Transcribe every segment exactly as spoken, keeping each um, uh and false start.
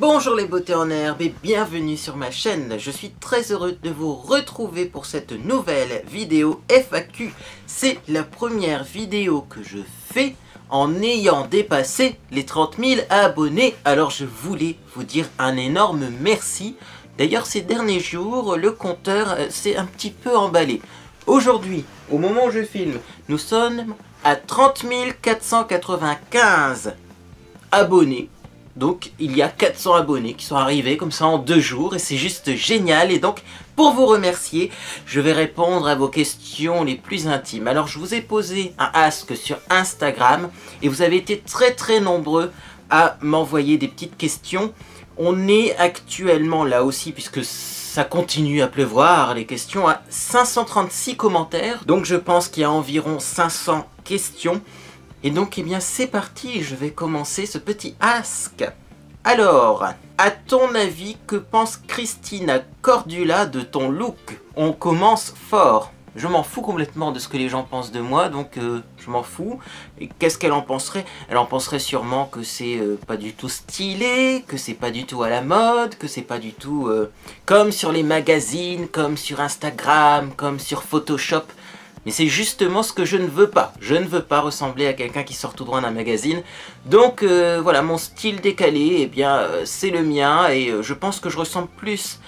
Bonjour les beautés en herbe et bienvenue sur ma chaîne. Je suis très heureux de vous retrouver pour cette nouvelle vidéo F A Q. C'est la première vidéo que je fais en ayant dépassé les trente mille abonnés. Alors je voulais vous dire un énorme merci. D'ailleurs ces derniers jours, le compteur s'est un petit peu emballé. Aujourd'hui, au moment où je filme, nous sommes à trente mille quatre cent quatre-vingt-quinze abonnés. Donc il y a quatre cents abonnés qui sont arrivés comme ça en deux jours et c'est juste génial. Et donc pour vous remercier, je vais répondre à vos questions les plus intimes. Alors je vous ai posé un ask sur Instagram et vous avez été très très nombreux à m'envoyer des petites questions. On est actuellement là aussi, puisque ça continue à pleuvoir, les questions, à cinq cent trente-six commentaires. Donc je pense qu'il y a environ cinq cents questions. Et donc, eh bien, c'est parti, je vais commencer ce petit ask. Alors, à ton avis, que pense Cristina Cordula de ton look? On commence fort. Je m'en fous complètement de ce que les gens pensent de moi, donc euh, je m'en fous. Et qu'est-ce qu'elle en penserait? Elle en penserait sûrement que c'est euh, pas du tout stylé, que c'est pas du tout à la mode, que c'est pas du tout euh, comme sur les magazines, comme sur Instagram, comme sur Photoshop. Mais c'est justement ce que je ne veux pas. Je ne veux pas ressembler à quelqu'un qui sort tout droit d'un magazine. Donc euh, voilà, mon style décalé, eh bien euh, c'est le mien. Et euh, je pense que je ressemble plus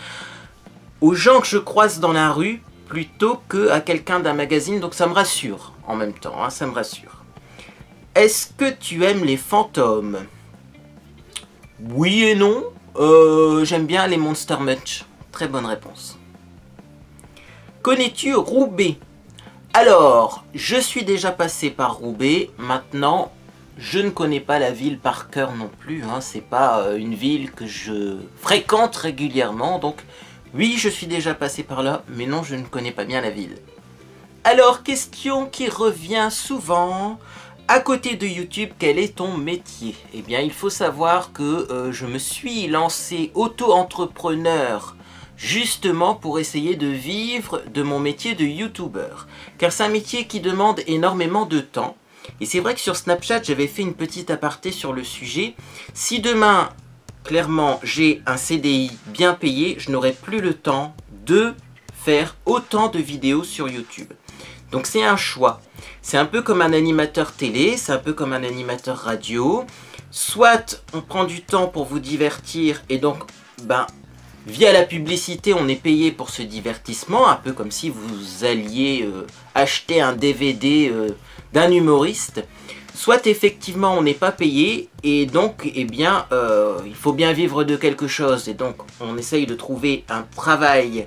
aux gens que je croise dans la rue plutôt qu'à quelqu'un d'un magazine. Donc ça me rassure en même temps, hein, ça me rassure. Est-ce que tu aimes les fantômes? Oui et non. Euh, j'aime bien les Monster Munch. Très bonne réponse. Connais-tu Roubaix? Alors, je suis déjà passé par Roubaix, maintenant, je ne connais pas la ville par cœur non plus, hein. C'est pas euh, une ville que je fréquente régulièrement, donc oui, je suis déjà passé par là, mais non, je ne connais pas bien la ville. Alors, question qui revient souvent, à côté de YouTube, quel est ton métier? Eh bien, il faut savoir que euh, je me suis lancé auto-entrepreneur, justement pour essayer de vivre de mon métier de youtubeur. Car c'est un métier qui demande énormément de temps. Et c'est vrai que sur Snapchat, j'avais fait une petite aparté sur le sujet. Si demain, clairement, j'ai un C D I bien payé, je n'aurai plus le temps de faire autant de vidéos sur YouTube. Donc c'est un choix. C'est un peu comme un animateur télé, c'est un peu comme un animateur radio. Soit on prend du temps pour vous divertir et donc, ben... via la publicité, on est payé pour ce divertissement, un peu comme si vous alliez euh, acheter un D V D euh, d'un humoriste. Soit effectivement, on n'est pas payé et donc, eh bien, euh, il faut bien vivre de quelque chose. Et donc, on essaye de trouver un travail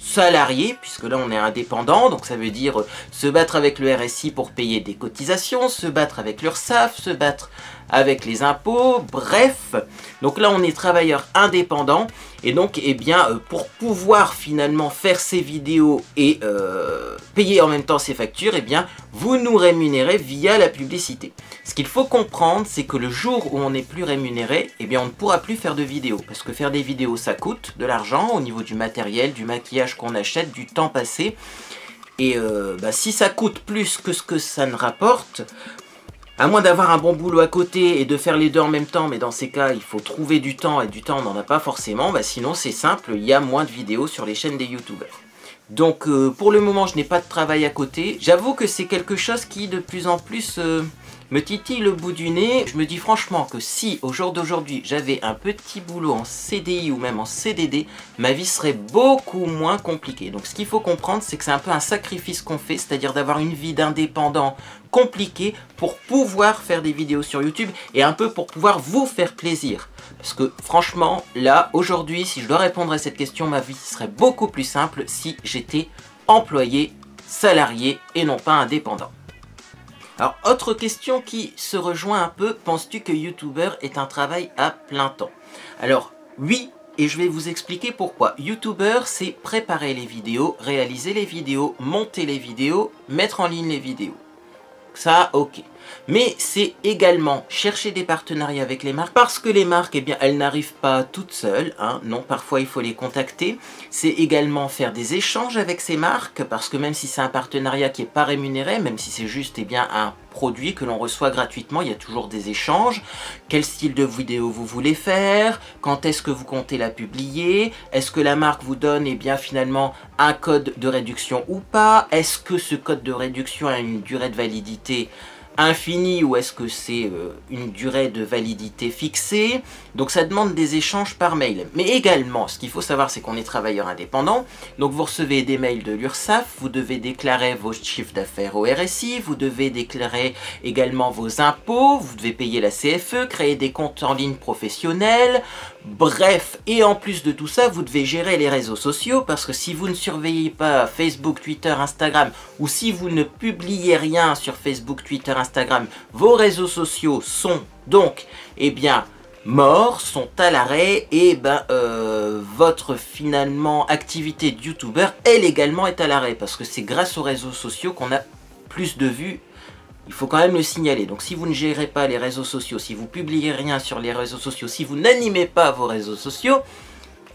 salarié, puisque là, on est indépendant. Donc, ça veut dire euh, se battre avec le R S I pour payer des cotisations, se battre avec l'URSSAF, se battre... avec les impôts, bref. Donc là, on est travailleur indépendant. Et donc, eh bien, euh, pour pouvoir finalement faire ces vidéos et euh, payer en même temps ses factures, eh bien, vous nous rémunérez via la publicité. Ce qu'il faut comprendre, c'est que le jour où on n'est plus rémunéré, eh bien, on ne pourra plus faire de vidéos. Parce que faire des vidéos, ça coûte de l'argent au niveau du matériel, du maquillage qu'on achète, du temps passé. Et euh, bah, si ça coûte plus que ce que ça ne rapporte... à moins d'avoir un bon boulot à côté et de faire les deux en même temps, mais dans ces cas, il faut trouver du temps, et du temps, on n'en a pas forcément, bah sinon c'est simple, il y a moins de vidéos sur les chaînes des youtubeurs. Donc euh, pour le moment, je n'ai pas de travail à côté. J'avoue que c'est quelque chose qui de plus en plus euh, me titille le bout du nez. Je me dis franchement que si, au jour d'aujourd'hui, j'avais un petit boulot en C D I ou même en C D D, ma vie serait beaucoup moins compliquée. Donc ce qu'il faut comprendre, c'est que c'est un peu un sacrifice qu'on fait, c'est-à-dire d'avoir une vie d'indépendant compliquée pour pouvoir faire des vidéos sur YouTube et un peu pour pouvoir vous faire plaisir. Parce que franchement, là, aujourd'hui, si je dois répondre à cette question, ma vie serait beaucoup plus simple si j'étais employé, salarié et non pas indépendant. Alors, autre question qui se rejoint un peu, penses-tu que youtubeur est un travail à plein temps? Alors, oui, et je vais vous expliquer pourquoi. Youtubeur, c'est préparer les vidéos, réaliser les vidéos, monter les vidéos, mettre en ligne les vidéos. Ça, ok. mais c'est également chercher des partenariats avec les marques, parce que les marques, eh bien, elles n'arrivent pas toutes seules, hein, non, parfois il faut les contacter. C'est également faire des échanges avec ces marques, parce que même si c'est un partenariat qui n'est pas rémunéré, même si c'est juste, eh bien, un produit que l'on reçoit gratuitement, il y a toujours des échanges. Quel style de vidéo vous voulez faire? Quand est-ce que vous comptez la publier? Est-ce que la marque vous donne, eh bien, finalement, un code de réduction ou pas? Est-ce que ce code de réduction a une durée de validité infinie ou est-ce que c'est euh, une durée de validité fixée? Donc ça demande des échanges par mail. Mais également, ce qu'il faut savoir, c'est qu'on est travailleur indépendant. Donc vous recevez des mails de l'URSSAF, vous devez déclarer vos chiffres d'affaires au R S I, vous devez déclarer également vos impôts, vous devez payer la C F E, créer des comptes en ligne professionnels, bref. Et en plus de tout ça, vous devez gérer les réseaux sociaux, parce que si vous ne surveillez pas Facebook, Twitter, Instagram, ou si vous ne publiez rien sur Facebook, Twitter, Instagram, vos réseaux sociaux sont donc, eh bien, morts, sont à l'arrêt, et ben euh, votre finalement activité de youtubeur, elle également est à l'arrêt, parce que c'est grâce aux réseaux sociaux qu'on a plus de vues. Il faut quand même le signaler. Donc si vous ne gérez pas les réseaux sociaux, si vous publiez rien sur les réseaux sociaux, si vous n'animez pas vos réseaux sociaux,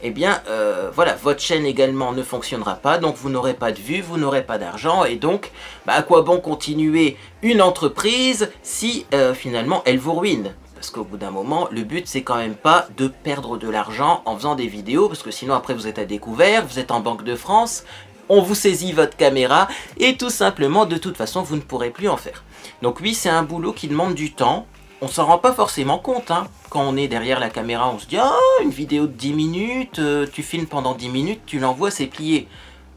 eh bien euh, voilà, votre chaîne également ne fonctionnera pas, donc vous n'aurez pas de vues, vous n'aurez pas d'argent, et donc bah, à quoi bon continuer une entreprise si euh, finalement elle vous ruine? Parce qu'au bout d'un moment, le but c'est quand même pas de perdre de l'argent en faisant des vidéos, parce que sinon après vous êtes à découvert, vous êtes en Banque de France, on vous saisit votre caméra, et tout simplement de toute façon vous ne pourrez plus en faire. Donc oui, c'est un boulot qui demande du temps. On s'en rend pas forcément compte, hein. Quand on est derrière la caméra, on se dit « Ah, oh, une vidéo de dix minutes, euh, tu filmes pendant dix minutes, tu l'envoies, c'est plié. »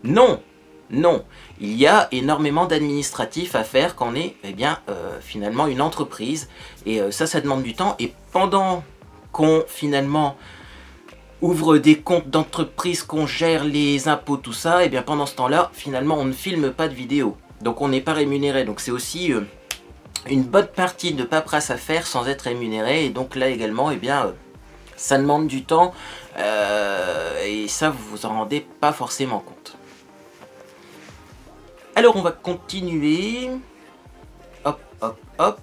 Non, non. Il y a énormément d'administratifs à faire quand on est, eh bien, euh, finalement une entreprise. Et euh, ça, ça demande du temps. Et pendant qu'on, finalement, ouvre des comptes d'entreprise, qu'on gère les impôts, tout ça, eh bien, pendant ce temps-là, finalement, on ne filme pas de vidéo. Donc, on n'est pas rémunéré. Donc, c'est aussi... Euh, une bonne partie de paperasse à faire sans être rémunéré, et donc là également, eh bien, ça demande du temps, euh, et ça vous vous en rendez pas forcément compte. Alors on va continuer. Hop hop hop.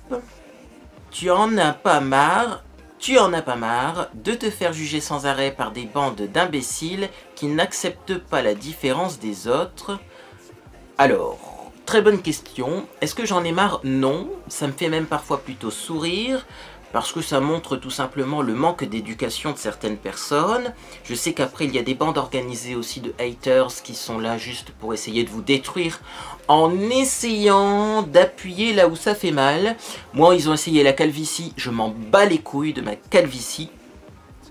Tu en as pas marre, tu en as pas marre de te faire juger sans arrêt par des bandes d'imbéciles qui n'acceptent pas la différence des autres. Alors, très bonne question. Est-ce que j'en ai marre? Non. Ça me fait même parfois plutôt sourire, parce que ça montre tout simplement le manque d'éducation de certaines personnes. Je sais qu'après, il y a des bandes organisées aussi de haters qui sont là juste pour essayer de vous détruire en essayant d'appuyer là où ça fait mal. Moi, ils ont essayé la calvitie. Je m'en bats les couilles de ma calvitie.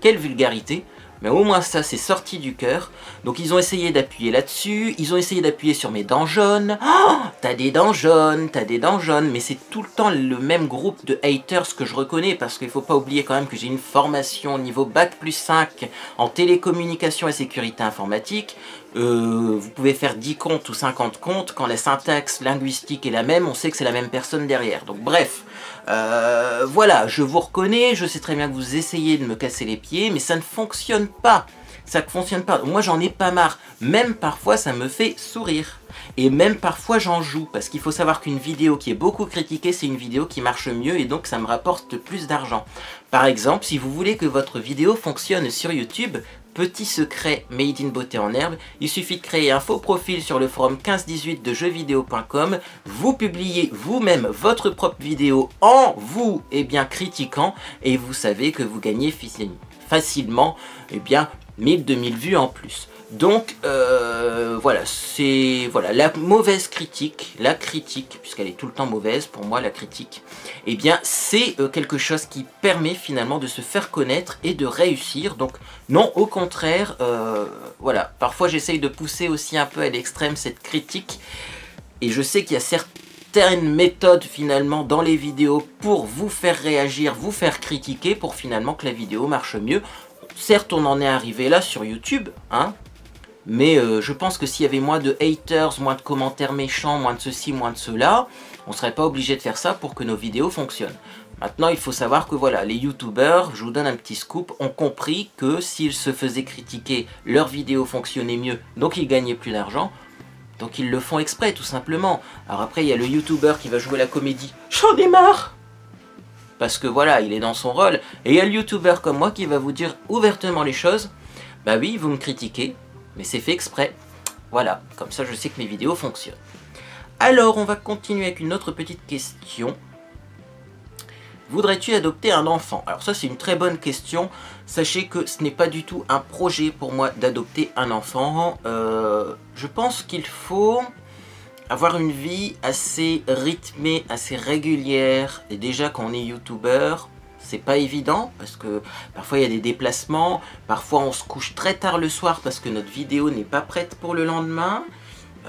Quelle vulgarité! Mais au moins ça, c'est sorti du cœur. Donc ils ont essayé d'appuyer là-dessus. Ils ont essayé d'appuyer sur mes dents jaunes. Oh, t'as des dents jaunes, t'as des dents jaunes. Mais c'est tout le temps le même groupe de haters que je reconnais. Parce qu'il ne faut pas oublier quand même que j'ai une formation au niveau bac plus cinq en télécommunication et sécurité informatique. Euh, vous pouvez faire dix comptes ou cinquante comptes. Quand la syntaxe linguistique est la même, on sait que c'est la même personne derrière. Donc bref, euh, voilà, je vous reconnais. Je sais très bien que vous essayez de me casser les pieds, mais ça ne fonctionne pas. pas, ça ne fonctionne pas. Moi, j'en ai pas marre, même parfois ça me fait sourire, et même parfois j'en joue, parce qu'il faut savoir qu'une vidéo qui est beaucoup critiquée, c'est une vidéo qui marche mieux, et donc ça me rapporte plus d'argent. Par exemple, si vous voulez que votre vidéo fonctionne sur YouTube, petit secret made in beauté en herbe, il suffit de créer un faux profil sur le forum quinze dix-huit de jeux vidéo point com, vous publiez vous-même votre propre vidéo en vous, et eh bien, critiquant, et vous savez que vous gagnez facilement, eh bien, mille deux mille vues en plus. Donc, euh, voilà, c'est voilà la mauvaise critique, la critique, puisqu'elle est tout le temps mauvaise, pour moi, la critique, eh bien, c'est euh, quelque chose qui permet finalement de se faire connaître et de réussir. Donc, non, au contraire, euh, voilà, parfois j'essaye de pousser aussi un peu à l'extrême cette critique, et je sais qu'il y a certains... une méthode finalement dans les vidéos pour vous faire réagir, vous faire critiquer, pour finalement que la vidéo marche mieux. Certes, on en est arrivé là sur YouTube, hein, mais euh, je pense que s'il y avait moins de haters, moins de commentaires méchants, moins de ceci, moins de cela, on serait pas obligé de faire ça pour que nos vidéos fonctionnent. Maintenant, il faut savoir que voilà, les youtubeurs, je vous donne un petit scoop, ont compris que s'ils se faisaient critiquer, leurs vidéos fonctionnaient mieux, donc ils gagnaient plus d'argent. Donc ils le font exprès, tout simplement. Alors après, il y a le youtubeur qui va jouer la comédie. J'en ai marre! Parce que voilà, il est dans son rôle. Et il y a le youtubeur comme moi qui va vous dire ouvertement les choses. Bah oui, vous me critiquez, mais c'est fait exprès. Voilà, comme ça je sais que mes vidéos fonctionnent. Alors, on va continuer avec une autre petite question. Voudrais-tu adopter un enfant? Alors ça, c'est une très bonne question. Sachez que ce n'est pas du tout un projet pour moi d'adopter un enfant. Euh, je pense qu'il faut avoir une vie assez rythmée, assez régulière. Et déjà, quand on est youtubeur, c'est pas évident parce que parfois il y a des déplacements. Parfois, on se couche très tard le soir parce que notre vidéo n'est pas prête pour le lendemain.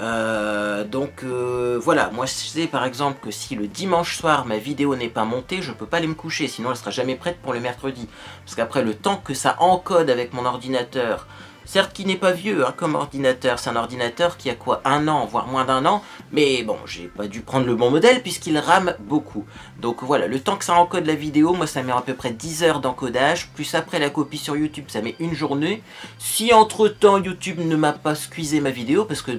Euh, donc euh, voilà, moi je sais par exemple que si le dimanche soir ma vidéo n'est pas montée, je peux pas aller me coucher, sinon elle sera jamais prête pour le mercredi. Parce qu'après le temps que ça encode avec mon ordinateur, certes qui n'est pas vieux hein, comme ordinateur, c'est un ordinateur qui a quoi, un an, voire moins d'un an, mais bon, j'ai pas dû prendre le bon modèle puisqu'il rame beaucoup. Donc voilà, le temps que ça encode la vidéo, moi ça met à peu près dix heures d'encodage, plus après la copie sur YouTube, ça met une journée. Si entre temps YouTube ne m'a pas squeezé ma vidéo, parce que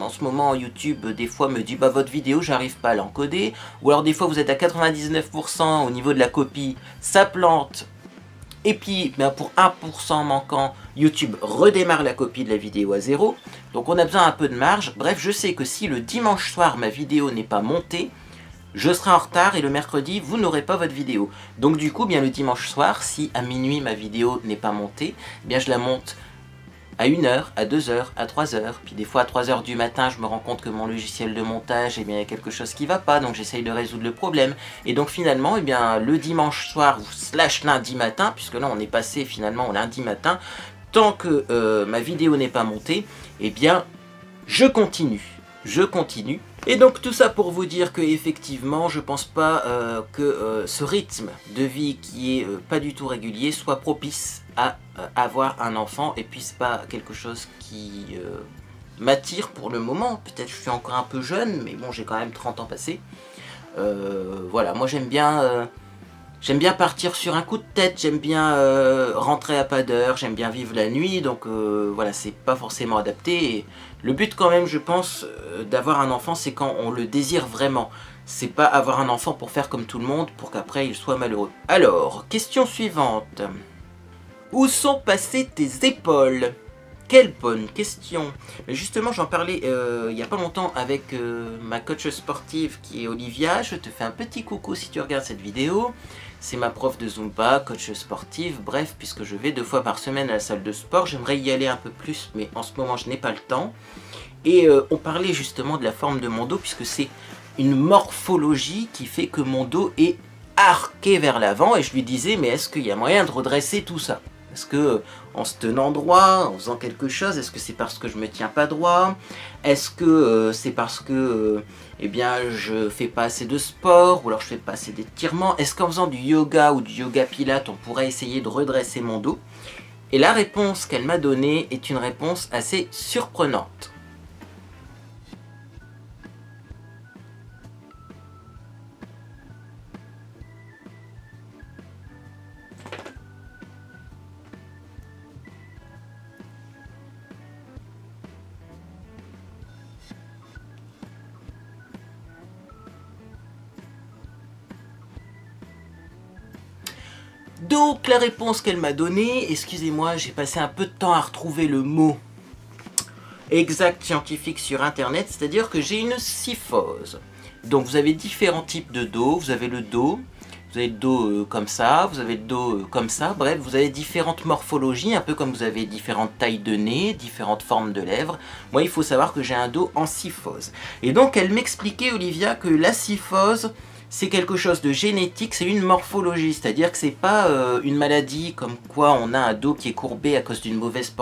en ce moment YouTube des fois me dit bah votre vidéo j'arrive pas à l'encoder, ou alors des fois vous êtes à quatre-vingt-dix-neuf pour cent au niveau de la copie, ça plante. Et puis, ben pour un pour cent manquant, YouTube redémarre la copie de la vidéo à zéro. Donc on a besoin un peu de marge. Bref, je sais que si le dimanche soir, ma vidéo n'est pas montée, je serai en retard et le mercredi, vous n'aurez pas votre vidéo. Donc du coup, bien le dimanche soir, si à minuit, ma vidéo n'est pas montée, bien je la monte à une heure, à deux heures, à trois heures. Puis des fois, à trois heures du matin, je me rends compte que mon logiciel de montage, eh bien, il y a quelque chose qui ne va pas. Donc j'essaye de résoudre le problème. Et donc finalement, eh bien, le dimanche soir, slash lundi matin, puisque là on est passé finalement au lundi matin, tant que euh, ma vidéo n'est pas montée, eh bien, je continue, je continue. Et donc tout ça pour vous dire que effectivement, je pense pas euh, que euh, ce rythme de vie qui est euh, pas du tout régulier soit propice à euh, avoir un enfant. Et puis c'est pas quelque chose qui euh, m'attire pour le moment. Peut-être je suis encore un peu jeune, mais bon, j'ai quand même trente ans passés. Euh, voilà, moi j'aime bien... Euh, J'aime bien partir sur un coup de tête, j'aime bien euh, rentrer à pas d'heure, j'aime bien vivre la nuit, donc euh, voilà, c'est pas forcément adapté. Et le but quand même, je pense, euh, d'avoir un enfant, c'est quand on le désire vraiment. C'est pas avoir un enfant pour faire comme tout le monde, pour qu'après il soit malheureux. Alors, question suivante. Où sont passées tes épaules? Quelle bonne question! Mais justement, j'en parlais euh, il n'y a pas longtemps avec euh, ma coach sportive qui est Olivia. Je te fais un petit coucou si tu regardes cette vidéo. C'est ma prof de Zumba, coach sportive. Bref, puisque je vais deux fois par semaine à la salle de sport, j'aimerais y aller un peu plus, mais en ce moment, je n'ai pas le temps. Et euh, on parlait justement de la forme de mon dos, puisque c'est une morphologie qui fait que mon dos est arqué vers l'avant. Et je lui disais, mais est-ce qu'il y a moyen de redresser tout ça ? Est-ce que en se tenant droit, en faisant quelque chose, est-ce que c'est parce que je me tiens pas droit? Est-ce que euh, c'est parce que euh, eh bien, je fais pas assez de sport? Ou alors je fais pas assez d'étirements? Est-ce qu'en faisant du yoga ou du yoga pilate, on pourrait essayer de redresser mon dos? Et la réponse qu'elle m'a donnée est une réponse assez surprenante. Donc la réponse qu'elle m'a donnée, excusez-moi, j'ai passé un peu de temps à retrouver le mot exact scientifique sur internet, c'est-à-dire que j'ai une syphose. Donc vous avez différents types de dos, vous avez le dos, vous avez le dos euh, comme ça, vous avez le dos euh, comme ça, bref, vous avez différentes morphologies, un peu comme vous avez différentes tailles de nez, différentes formes de lèvres. Moi il faut savoir que j'ai un dos en syphose. Et donc elle m'expliquait, Olivia, que la syphose... c'est quelque chose de génétique, c'est une morphologie, c'est-à-dire que c'est pas euh, une maladie comme quoi on a un dos qui est courbé à cause d'une mauvaise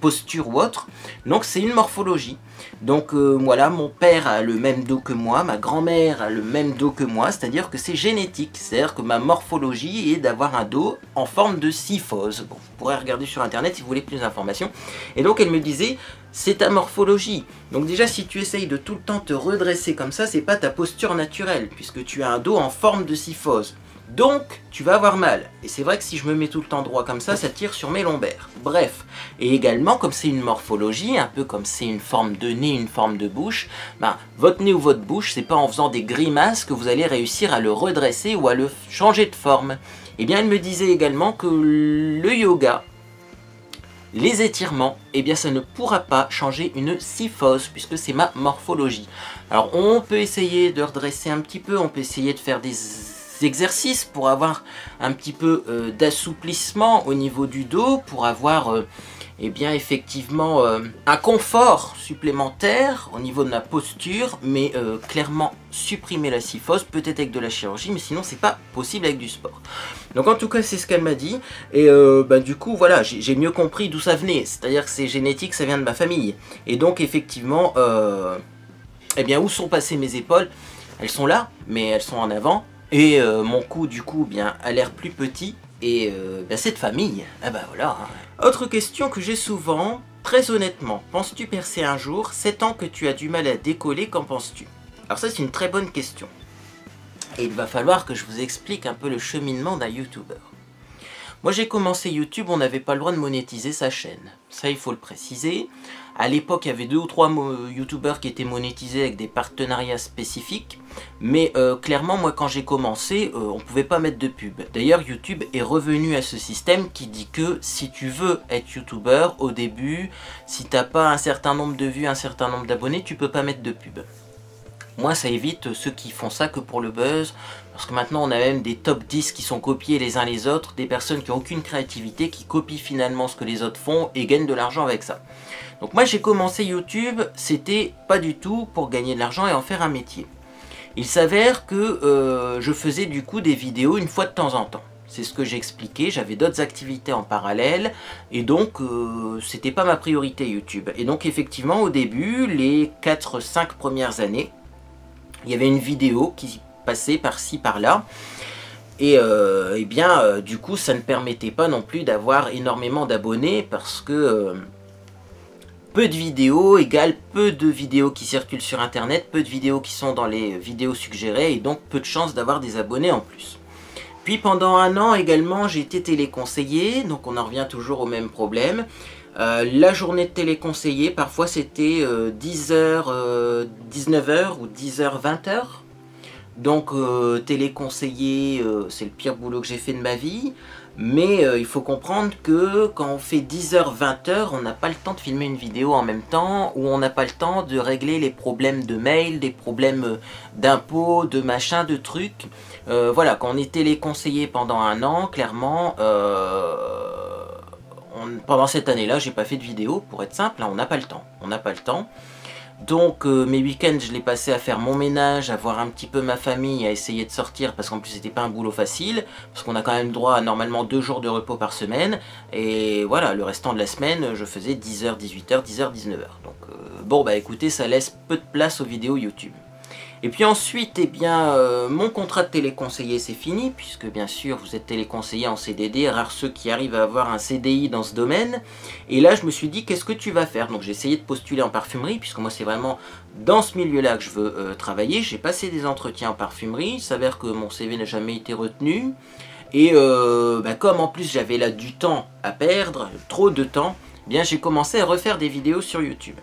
posture ou autre, donc c'est une morphologie. Donc euh, voilà, mon père a le même dos que moi, ma grand-mère a le même dos que moi, c'est-à-dire que c'est génétique, c'est-à-dire que ma morphologie est d'avoir un dos en forme de syphose. Bon, vous pourrez regarder sur internet si vous voulez plus d'informations. Et donc elle me disait... c'est ta morphologie. Donc déjà, si tu essayes de tout le temps te redresser comme ça, c'est pas ta posture naturelle, puisque tu as un dos en forme de syphose. donc tu vas avoir mal. Et c'est vrai que si je me mets tout le temps droit comme ça, ça tire sur mes lombaires. Bref, et également comme c'est une morphologie, un peu comme c'est une forme de nez, une forme de bouche, ben, votre nez ou votre bouche, c'est pas en faisant des grimaces que vous allez réussir à le redresser ou à le changer de forme. Et bien, elle me disait également que le yoga, les étirements, eh bien ça ne pourra pas changer une syphose puisque c'est ma morphologie. Alors on peut essayer de redresser un petit peu, on peut essayer de faire des exercices pour avoir un petit peu euh, d'assouplissement au niveau du dos, pour avoir euh, eh bien effectivement euh, un confort supplémentaire au niveau de ma posture, mais euh, clairement supprimer la syphose, peut-être avec de la chirurgie, mais sinon c'est pas possible avec du sport. Donc en tout cas c'est ce qu'elle m'a dit, et euh, bah, du coup voilà, j'ai mieux compris d'où ça venait, c'est-à-dire que c'est génétique, ça vient de ma famille, et donc effectivement, euh, eh bien où sont passées mes épaules? Elles sont là, mais elles sont en avant, et euh, mon cou du coup bien a l'air plus petit, et euh, bah, c'est de famille, ah bah voilà. Hein. Autre question que j'ai souvent, très honnêtement, penses-tu percer un jour? Sept ans que tu as du mal à décoller, qu'en penses-tu? Alors ça c'est une très bonne question. Et il va falloir que je vous explique un peu le cheminement d'un youtubeur. Moi j'ai commencé YouTube, on n'avait pas le droit de monétiser sa chaîne. Ça il faut le préciser. À l'époque il y avait deux ou trois youtubeurs qui étaient monétisés avec des partenariats spécifiques. Mais euh, clairement moi quand j'ai commencé, euh, on ne pouvait pas mettre de pub. D'ailleurs YouTube est revenu à ce système qui dit que si tu veux être youtubeur au début, si tu n'as pas un certain nombre de vues, un certain nombre d'abonnés, tu ne peux pas mettre de pub. Moi ça évite ceux qui font ça que pour le buzz, parce que maintenant on a même des top dix qui sont copiés les uns les autres, des personnes qui n'ont aucune créativité, qui copient finalement ce que les autres font et gagnent de l'argent avec ça. Donc moi j'ai commencé YouTube, c'était pas du tout pour gagner de l'argent et en faire un métier. Il s'avère que euh, je faisais du coup des vidéos une fois de temps en temps. C'est ce que j'expliquais, j'avais d'autres activités en parallèle, et donc euh, c'était pas ma priorité YouTube. Et donc effectivement au début, les quatre cinq premières années, il y avait une vidéo qui passait par-ci, par-là. Et, euh, et bien, euh, du coup, ça ne permettait pas non plus d'avoir énormément d'abonnés parce que euh, peu de vidéos égale peu de vidéos qui circulent sur Internet, peu de vidéos qui sont dans les vidéos suggérées et donc peu de chances d'avoir des abonnés en plus. Puis pendant un an également, j'ai été téléconseillé, donc on en revient toujours au même problème. Euh, la journée de téléconseiller, parfois c'était euh, dix heures, euh, dix-neuf heures ou dix heures, vingt heures. Donc euh, téléconseiller, euh, c'est le pire boulot que j'ai fait de ma vie. Mais euh, il faut comprendre que quand on fait dix heures, vingt heures, on n'a pas le temps de filmer une vidéo en même temps, ou on n'a pas le temps de régler les problèmes de mail, des problèmes d'impôts, de machin, de trucs. Euh, voilà, quand on est téléconseiller pendant un an, clairement... Euh Pendant cette année-là, j'ai pas fait de vidéo, pour être simple, hein, on n'a pas le temps, on n'a pas le temps. Donc euh, mes week-ends, je les passais à faire mon ménage, à voir un petit peu ma famille, à essayer de sortir, parce qu'en plus c'était pas un boulot facile, parce qu'on a quand même droit à normalement deux jours de repos par semaine, et voilà, le restant de la semaine, je faisais dix heures, dix-huit heures, dix heures, dix-neuf heures. Donc euh, bon, bah écoutez, ça laisse peu de place aux vidéos YouTube. Et puis ensuite, eh bien, euh, mon contrat de téléconseiller c'est fini, puisque bien sûr vous êtes téléconseiller en C D D, rares ceux qui arrivent à avoir un C D I dans ce domaine. Et là je me suis dit qu'est-ce que tu vas faire? Donc j'ai essayé de postuler en parfumerie, puisque moi c'est vraiment dans ce milieu-là que je veux euh, travailler. J'ai passé des entretiens en parfumerie, il s'avère que mon C V n'a jamais été retenu. Et euh, bah, comme en plus j'avais là du temps à perdre, trop de temps, eh bien j'ai commencé à refaire des vidéos sur YouTube.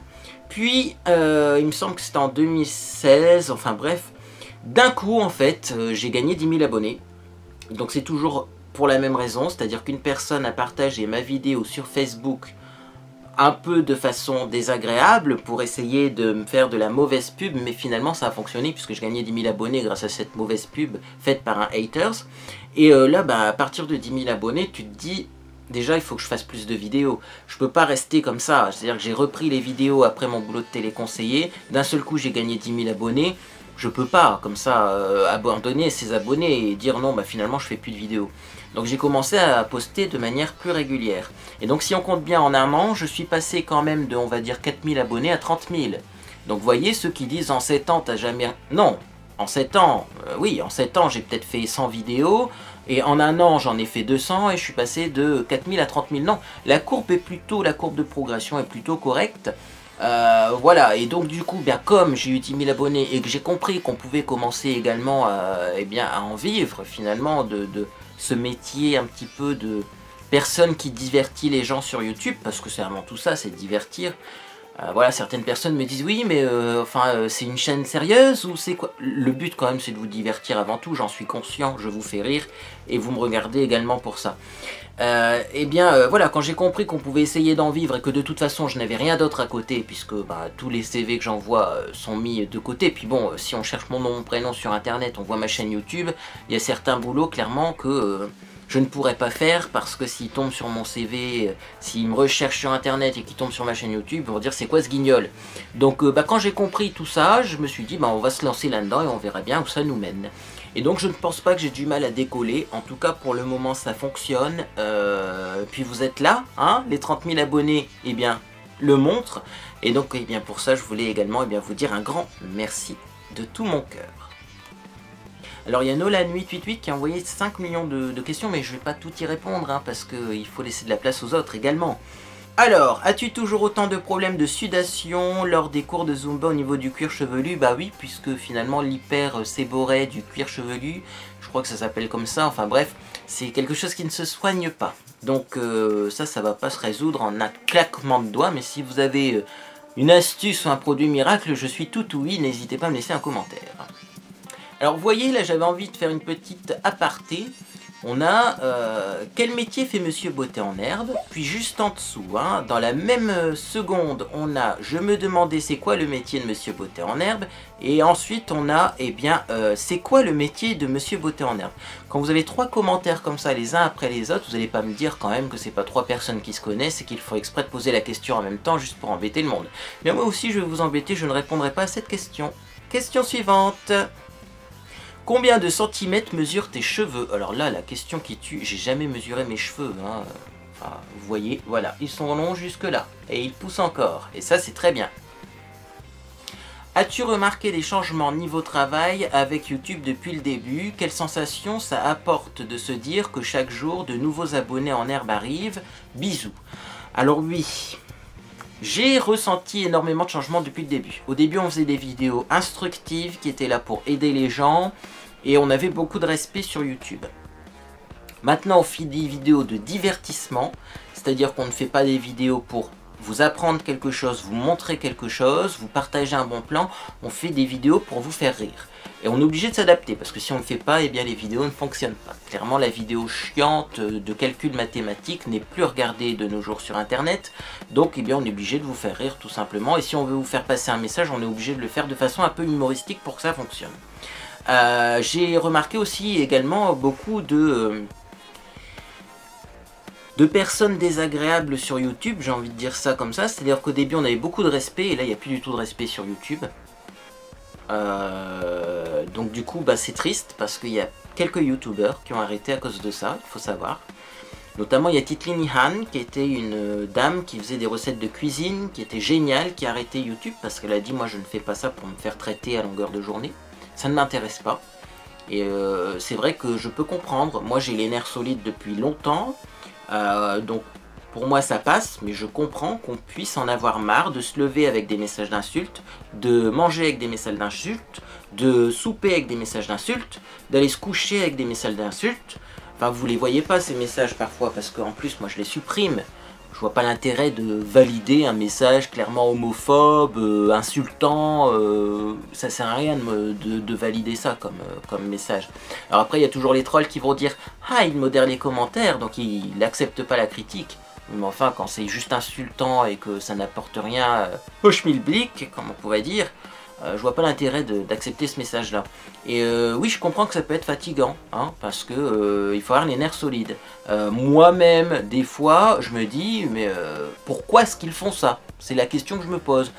Puis, euh, il me semble que c'était en deux mille seize, enfin bref, d'un coup en fait, euh, j'ai gagné dix mille abonnés. Donc c'est toujours pour la même raison, c'est-à-dire qu'une personne a partagé ma vidéo sur Facebook un peu de façon désagréable pour essayer de me faire de la mauvaise pub, mais finalement ça a fonctionné puisque je gagnais dix mille abonnés grâce à cette mauvaise pub faite par un haters. Et euh, là, bah, à partir de dix mille abonnés, tu te dis... Déjà, il faut que je fasse plus de vidéos. Je peux pas rester comme ça. C'est-à-dire que j'ai repris les vidéos après mon boulot de téléconseiller. D'un seul coup, j'ai gagné dix mille abonnés. Je peux pas, comme ça, euh, abandonner ses abonnés et dire non, bah finalement, je fais plus de vidéos. Donc, j'ai commencé à poster de manière plus régulière. Et donc, si on compte bien en un an, je suis passé quand même de, on va dire, quatre mille abonnés à trente mille. Donc, voyez, ceux qui disent en sept ans, t'as jamais... Non, en sept ans, euh, oui, en sept ans, j'ai peut-être fait cent vidéos... Et en un an, j'en ai fait deux cents et je suis passé de quatre mille à trente mille. Non, la courbe est plutôt, la courbe de progression est plutôt correcte. Euh, voilà, et donc du coup, bien comme j'ai eu dix mille abonnés et que j'ai compris qu'on pouvait commencer également à, eh bien, à en vivre finalement de, de ce métier un petit peu de personne qui divertit les gens sur YouTube, parce que c'est vraiment tout ça, c'est divertir. Euh, voilà, certaines personnes me disent oui, mais euh, enfin, euh, c'est une chaîne sérieuse ou c'est quoi? Le but quand même, c'est de vous divertir avant tout, j'en suis conscient, je vous fais rire et vous me regardez également pour ça. Euh, et bien euh, voilà, quand j'ai compris qu'on pouvait essayer d'en vivre et que de toute façon je n'avais rien d'autre à côté, puisque bah, tous les C V que j'envoie euh, sont mis de côté, puis bon, euh, si on cherche mon nom, mon prénom sur internet, on voit ma chaîne YouTube, il y a certains boulots clairement que euh, je ne pourrais pas faire, parce que s'ils tombent sur mon C V, euh, s'ils me recherchent sur internet et qu'ils tombent sur ma chaîne YouTube, ils vont dire c'est quoi ce guignol. Donc euh, bah, quand j'ai compris tout ça, je me suis dit bah, on va se lancer là-dedans et on verra bien où ça nous mène. Et donc je ne pense pas que j'ai du mal à décoller, en tout cas pour le moment ça fonctionne, euh, puis vous êtes là, hein, les trente mille abonnés, eh bien, le montrent, et donc eh bien, pour ça je voulais également eh bien, vous dire un grand merci de tout mon cœur. Alors il y a Nolan huit huit huit qui a envoyé cinq millions de, de questions, mais je ne vais pas tout y répondre, hein, parce qu'il faut laisser de la place aux autres également. Alors, as-tu toujours autant de problèmes de sudation lors des cours de Zumba au niveau du cuir chevelu? Bah oui, puisque finalement l'hyper séboré du cuir chevelu, je crois que ça s'appelle comme ça, enfin bref, c'est quelque chose qui ne se soigne pas. Donc euh, ça, ça va pas se résoudre en un claquement de doigts, mais si vous avez une astuce ou un produit miracle, je suis tout ouïe, n'hésitez pas à me laisser un commentaire. Alors vous voyez, là j'avais envie de faire une petite aparté. On a euh, « Quel métier fait Monsieur Beauté en herbe ?» Puis juste en dessous, hein, dans la même seconde, on a « Je me demandais c'est quoi le métier de Monsieur Beauté en herbe ?» Et ensuite on a « Eh bien, euh, c'est quoi le métier de Monsieur Beauté en herbe ?» Quand vous avez trois commentaires comme ça les uns après les autres, vous n'allez pas me dire quand même que c'est pas trois personnes qui se connaissent et qu'il faut exprès de poser la question en même temps juste pour embêter le monde. Mais moi aussi je vais vous embêter, je ne répondrai pas à cette question. Question suivante. Combien de centimètres mesurent tes cheveux? Alors là, la question qui tue, j'ai jamais mesuré mes cheveux. Hein. Enfin, vous voyez, voilà, ils sont longs jusque là. Et ils poussent encore. Et ça, c'est très bien. As-tu remarqué des changements niveau travail avec YouTube depuis le début? Quelle sensation ça apporte de se dire que chaque jour, de nouveaux abonnés en herbe arrivent? Bisous. Alors oui... J'ai ressenti énormément de changements depuis le début. Au début, on faisait des vidéos instructives qui étaient là pour aider les gens et on avait beaucoup de respect sur YouTube. Maintenant, on fait des vidéos de divertissement, c'est-à-dire qu'on ne fait pas des vidéos pour vous apprendre quelque chose, vous montrer quelque chose, vous partager un bon plan. On fait des vidéos pour vous faire rire. Et on est obligé de s'adapter, parce que si on ne le fait pas, eh bien les vidéos ne fonctionnent pas. Clairement, la vidéo chiante de calcul mathématique n'est plus regardée de nos jours sur Internet. Donc, eh bien, on est obligé de vous faire rire, tout simplement. Et si on veut vous faire passer un message, on est obligé de le faire de façon un peu humoristique pour que ça fonctionne. Euh, j'ai remarqué aussi également beaucoup de... Euh, de personnes désagréables sur YouTube, j'ai envie de dire ça comme ça. C'est-à-dire qu'au début, on avait beaucoup de respect, et là, il n'y a plus du tout de respect sur YouTube. Euh, donc du coup bah, c'est triste parce qu'il y a quelques youtubeurs qui ont arrêté à cause de ça, il faut savoir. Notamment il y a Titeline Han qui était une dame qui faisait des recettes de cuisine, qui était géniale, qui a arrêté YouTube parce qu'elle a dit moi je ne fais pas ça pour me faire traiter à longueur de journée, ça ne m'intéresse pas. Et euh, c'est vrai que je peux comprendre, moi j'ai les nerfs solides depuis longtemps, euh, donc pour moi ça passe, mais je comprends qu'on puisse en avoir marre de se lever avec des messages d'insultes, de manger avec des messages d'insultes, de souper avec des messages d'insultes, d'aller se coucher avec des messages d'insultes. Enfin vous les voyez pas ces messages parfois parce qu'en plus moi je les supprime. Je vois pas l'intérêt de valider un message clairement homophobe, euh, insultant, euh, ça sert à rien de, de, de valider ça comme, euh, comme message. Alors après il y a toujours les trolls qui vont dire « Ah il modère les commentaires donc il n'accepte pas la critique ». Mais enfin, quand c'est juste insultant et que ça n'apporte rien au schmilblick, comme on pourrait dire, euh, je vois pas l'intérêt d'accepter ce message-là. Et euh, oui, je comprends que ça peut être fatigant, hein, parce que euh, il faut avoir les nerfs solides. Euh, Moi-même, des fois, je me dis, mais euh, pourquoi est-ce qu'ils font ça? C'est la question que je me pose.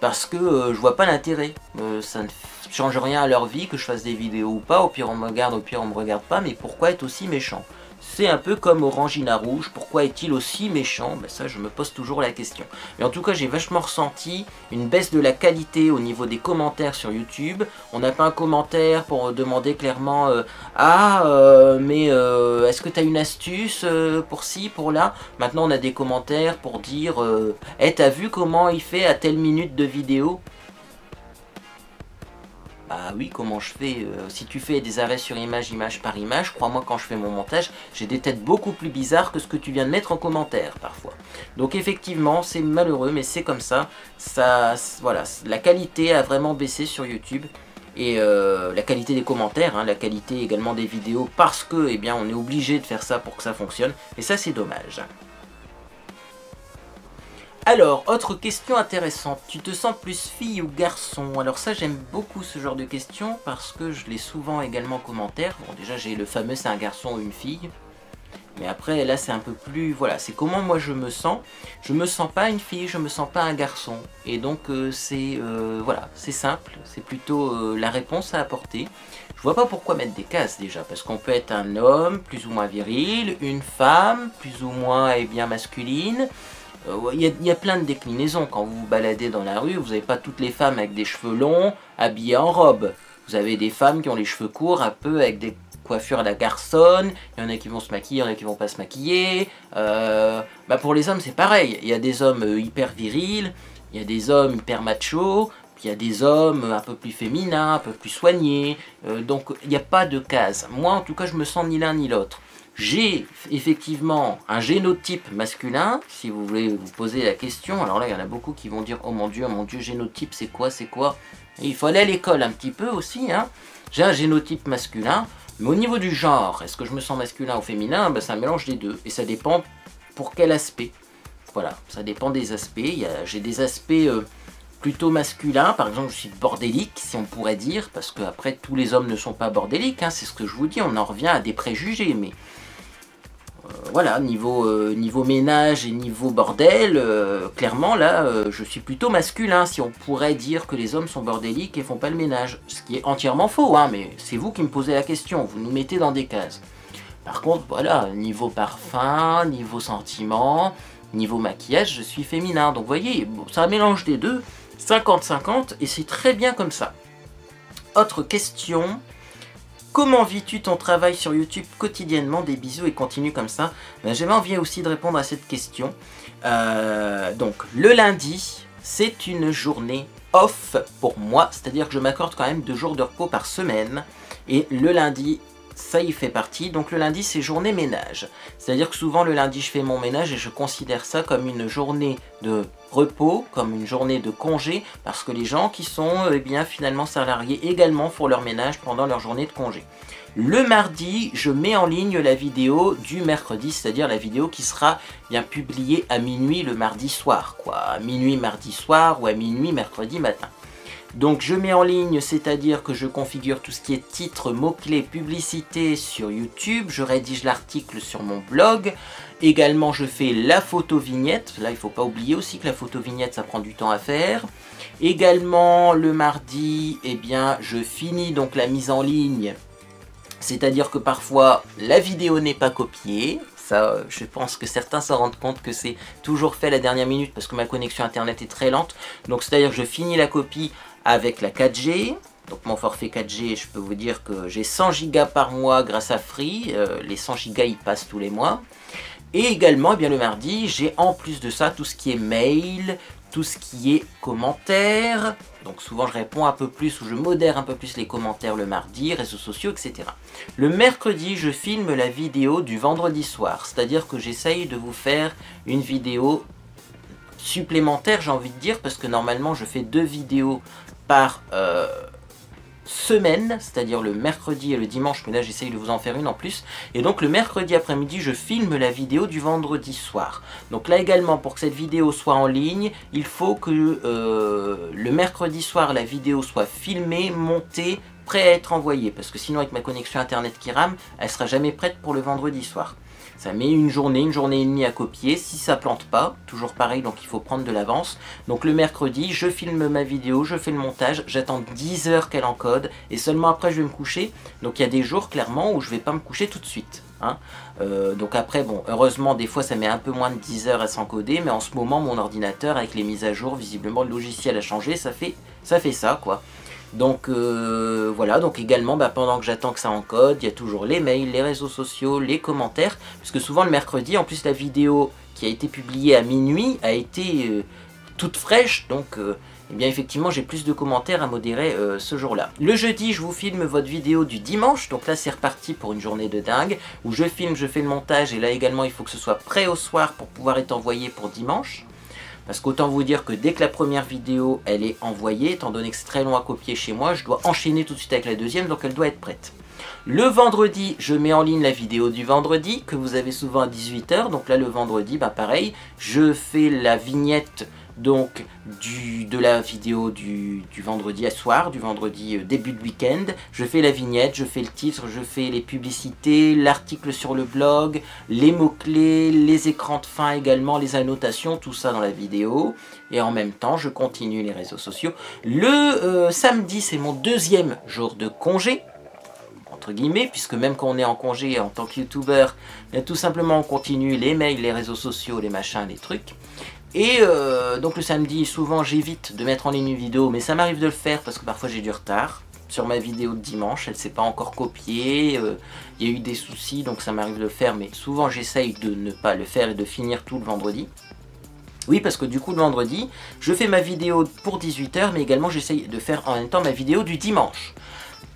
Parce que euh, je vois pas l'intérêt. Euh, ça ne change rien à leur vie, que je fasse des vidéos ou pas. Au pire, on me regarde, au pire, on me regarde pas. Mais pourquoi être aussi méchant ? C'est un peu comme Orangina Rouge. Pourquoi est-il aussi méchant? Ben ça, je me pose toujours la question. Mais en tout cas, j'ai vachement ressenti une baisse de la qualité au niveau des commentaires sur YouTube. On n'a pas un commentaire pour demander clairement euh, ah, euh, mais euh, est-ce que tu as une astuce euh, pour ci, pour là? Maintenant, on a des commentaires pour dire euh, hey, t'as vu comment il fait à telle minute de vidéo? Ah oui, comment je fais euh, si tu fais des arrêts sur image, image par image, crois-moi, quand je fais mon montage, j'ai des têtes beaucoup plus bizarres que ce que tu viens de mettre en commentaire, parfois. Donc effectivement, c'est malheureux, mais c'est comme ça. Ça, voilà, la qualité a vraiment baissé sur YouTube. Et euh, la qualité des commentaires, hein, la qualité également des vidéos, parce que, eh bien, on est obligé de faire ça pour que ça fonctionne. Et ça, c'est dommage. Alors, autre question intéressante, tu te sens plus fille ou garçon? Alors ça, j'aime beaucoup ce genre de questions parce que je l'ai souvent également en commentaire. Bon, déjà, j'ai le fameux c'est un garçon ou une fille. Mais après, là, c'est un peu plus... Voilà, c'est comment moi je me sens. Je me sens pas une fille, je me sens pas un garçon. Et donc, euh, c'est... Euh, voilà, c'est simple. C'est plutôt euh, la réponse à apporter. Je vois pas pourquoi mettre des cases, déjà. Parce qu'on peut être un homme, plus ou moins viril, une femme, plus ou moins, eh bien, masculine... Il euh, y, y a plein de déclinaisons. Quand vous vous baladez dans la rue, vous n'avez pas toutes les femmes avec des cheveux longs, habillées en robe. Vous avez des femmes qui ont les cheveux courts, un peu avec des coiffures à la garçonne. Il y en a qui vont se maquiller, il y en a qui vont pas se maquiller. Euh, bah pour les hommes, c'est pareil. Il y a des hommes hyper virils, il y a des hommes hyper machos, puis il y a des hommes un peu plus féminins, un peu plus soignés. Euh, donc, il n'y a pas de case. Moi, en tout cas, je me sens ni l'un ni l'autre. J'ai effectivement un génotype masculin, si vous voulez vous poser la question. Alors là, il y en a beaucoup qui vont dire « Oh mon Dieu, mon Dieu, génotype, c'est quoi, c'est quoi ?» Il faut aller à l'école un petit peu aussi, hein. J'ai un génotype masculin, mais au niveau du genre, est-ce que je me sens masculin ou féminin? Ben, c'est un mélange des deux, et ça dépend pour quel aspect. Voilà, ça dépend des aspects. J'ai des aspects... Euh, plutôt masculin, par exemple je suis bordélique si on pourrait dire, parce que après tous les hommes ne sont pas bordéliques, hein, c'est ce que je vous dis, on en revient à des préjugés, mais euh, voilà, niveau, euh, niveau ménage et niveau bordel, euh, clairement là euh, je suis plutôt masculin si on pourrait dire que les hommes sont bordéliques et font pas le ménage, ce qui est entièrement faux, hein, mais c'est vous qui me posez la question, vous nous mettez dans des cases. Par contre voilà, niveau parfum, niveau sentiment, niveau maquillage, je suis féminin, donc vous voyez, bon, c'est un mélange des deux, cinquante cinquante, et c'est très bien comme ça. Autre question, comment vis-tu ton travail sur YouTube quotidiennement? Des bisous et continue comme ça. Ben, j'avais envie aussi de répondre à cette question. Euh, donc, le lundi, c'est une journée off pour moi, c'est-à-dire que je m'accorde quand même deux jours de repos par semaine, et le lundi, ça y fait partie. Donc le lundi, c'est journée ménage. C'est-à-dire que souvent, le lundi, je fais mon ménage et je considère ça comme une journée de repos, comme une journée de congé, parce que les gens qui sont eh bien, finalement salariés également font leur ménage pendant leur journée de congé. Le mardi, je mets en ligne la vidéo du mercredi, c'est-à-dire la vidéo qui sera eh bien publiée à minuit le mardi soir, quoi, à minuit mardi soir ou à minuit mercredi matin. Donc je mets en ligne, c'est-à-dire que je configure tout ce qui est titre, mots-clés, publicité sur YouTube, je rédige l'article sur mon blog, également je fais la photo vignette, là il ne faut pas oublier aussi que la photo vignette ça prend du temps à faire, également le mardi, eh bien je finis donc la mise en ligne, c'est-à-dire que parfois la vidéo n'est pas copiée. Ça, je pense que certains s'en rendent compte que c'est toujours fait à la dernière minute parce que ma connexion internet est très lente. Donc c'est-à-dire que je finis la copie avec la quatre G. Donc mon forfait quatre G, je peux vous dire que j'ai cent gigas par mois grâce à Free. Euh, les cent gigas, ils passent tous les mois. Et également, eh bien, le mardi, j'ai en plus de ça tout ce qui est mail, tout ce qui est commentaires. Donc souvent je réponds un peu plus ou je modère un peu plus les commentaires le mardi, réseaux sociaux, et cetera. Le mercredi, je filme la vidéo du vendredi soir. C'est-à-dire que j'essaye de vous faire une vidéo supplémentaire, j'ai envie de dire, parce que normalement je fais deux vidéos par euh, semaine, c'est-à-dire le mercredi et le dimanche, mais là j'essaye de vous en faire une en plus. Et donc le mercredi après-midi, je filme la vidéo du vendredi soir. Donc là également, pour que cette vidéo soit en ligne, il faut que euh, le mercredi soir, la vidéo soit filmée, montée, prêt à être envoyé, parce que sinon avec ma connexion internet qui rame, elle sera jamais prête pour le vendredi soir. Ça met une journée, une journée et demie à copier, si ça plante pas, toujours pareil, donc il faut prendre de l'avance. Donc le mercredi, je filme ma vidéo, je fais le montage, j'attends dix heures qu'elle encode, et seulement après je vais me coucher. Donc il y a des jours clairement où je vais pas me coucher tout de suite. Hein. Euh, donc après, bon, heureusement des fois ça met un peu moins de dix heures à s'encoder, mais en ce moment mon ordinateur avec les mises à jour, visiblement le logiciel a changé, ça fait ça, fait ça quoi. Donc euh, voilà, donc également bah, pendant que j'attends que ça encode, il y a toujours les mails, les réseaux sociaux, les commentaires, puisque souvent le mercredi, en plus la vidéo qui a été publiée à minuit a été euh, toute fraîche, donc euh, eh bien effectivement j'ai plus de commentaires à modérer euh, ce jour-là. Le jeudi, je vous filme votre vidéo du dimanche, donc là c'est reparti pour une journée de dingue, où je filme, je fais le montage, et là également il faut que ce soit prêt au soir pour pouvoir être envoyé pour dimanche. Parce qu'autant vous dire que dès que la première vidéo elle est envoyée, étant donné que c'est très long à copier chez moi, je dois enchaîner tout de suite avec la deuxième, donc elle doit être prête. Le vendredi, je mets en ligne la vidéo du vendredi, que vous avez souvent à dix-huit heures, donc là le vendredi, bah pareil, je fais la vignette donc du, de la vidéo du, du vendredi à soir, du vendredi début de week-end. Je fais la vignette, je fais le titre, je fais les publicités, l'article sur le blog, les mots-clés, les écrans de fin également, les annotations, tout ça dans la vidéo. Et en même temps, je continue les réseaux sociaux. Le euh, samedi, c'est mon deuxième jour de congé, entre guillemets, puisque même quand on est en congé en tant que youtubeur, tout simplement on continue les mails, les réseaux sociaux, les machins, les trucs. Et euh, donc le samedi, souvent j'évite de mettre en ligne une vidéo, mais ça m'arrive de le faire parce que parfois j'ai du retard. Sur ma vidéo de dimanche, elle ne s'est pas encore copiée, il euh, y a eu des soucis, donc ça m'arrive de le faire, mais souvent j'essaye de ne pas le faire et de finir tout le vendredi. Oui, parce que du coup le vendredi, je fais ma vidéo pour dix-huit heures, mais également j'essaye de faire en même temps ma vidéo du dimanche,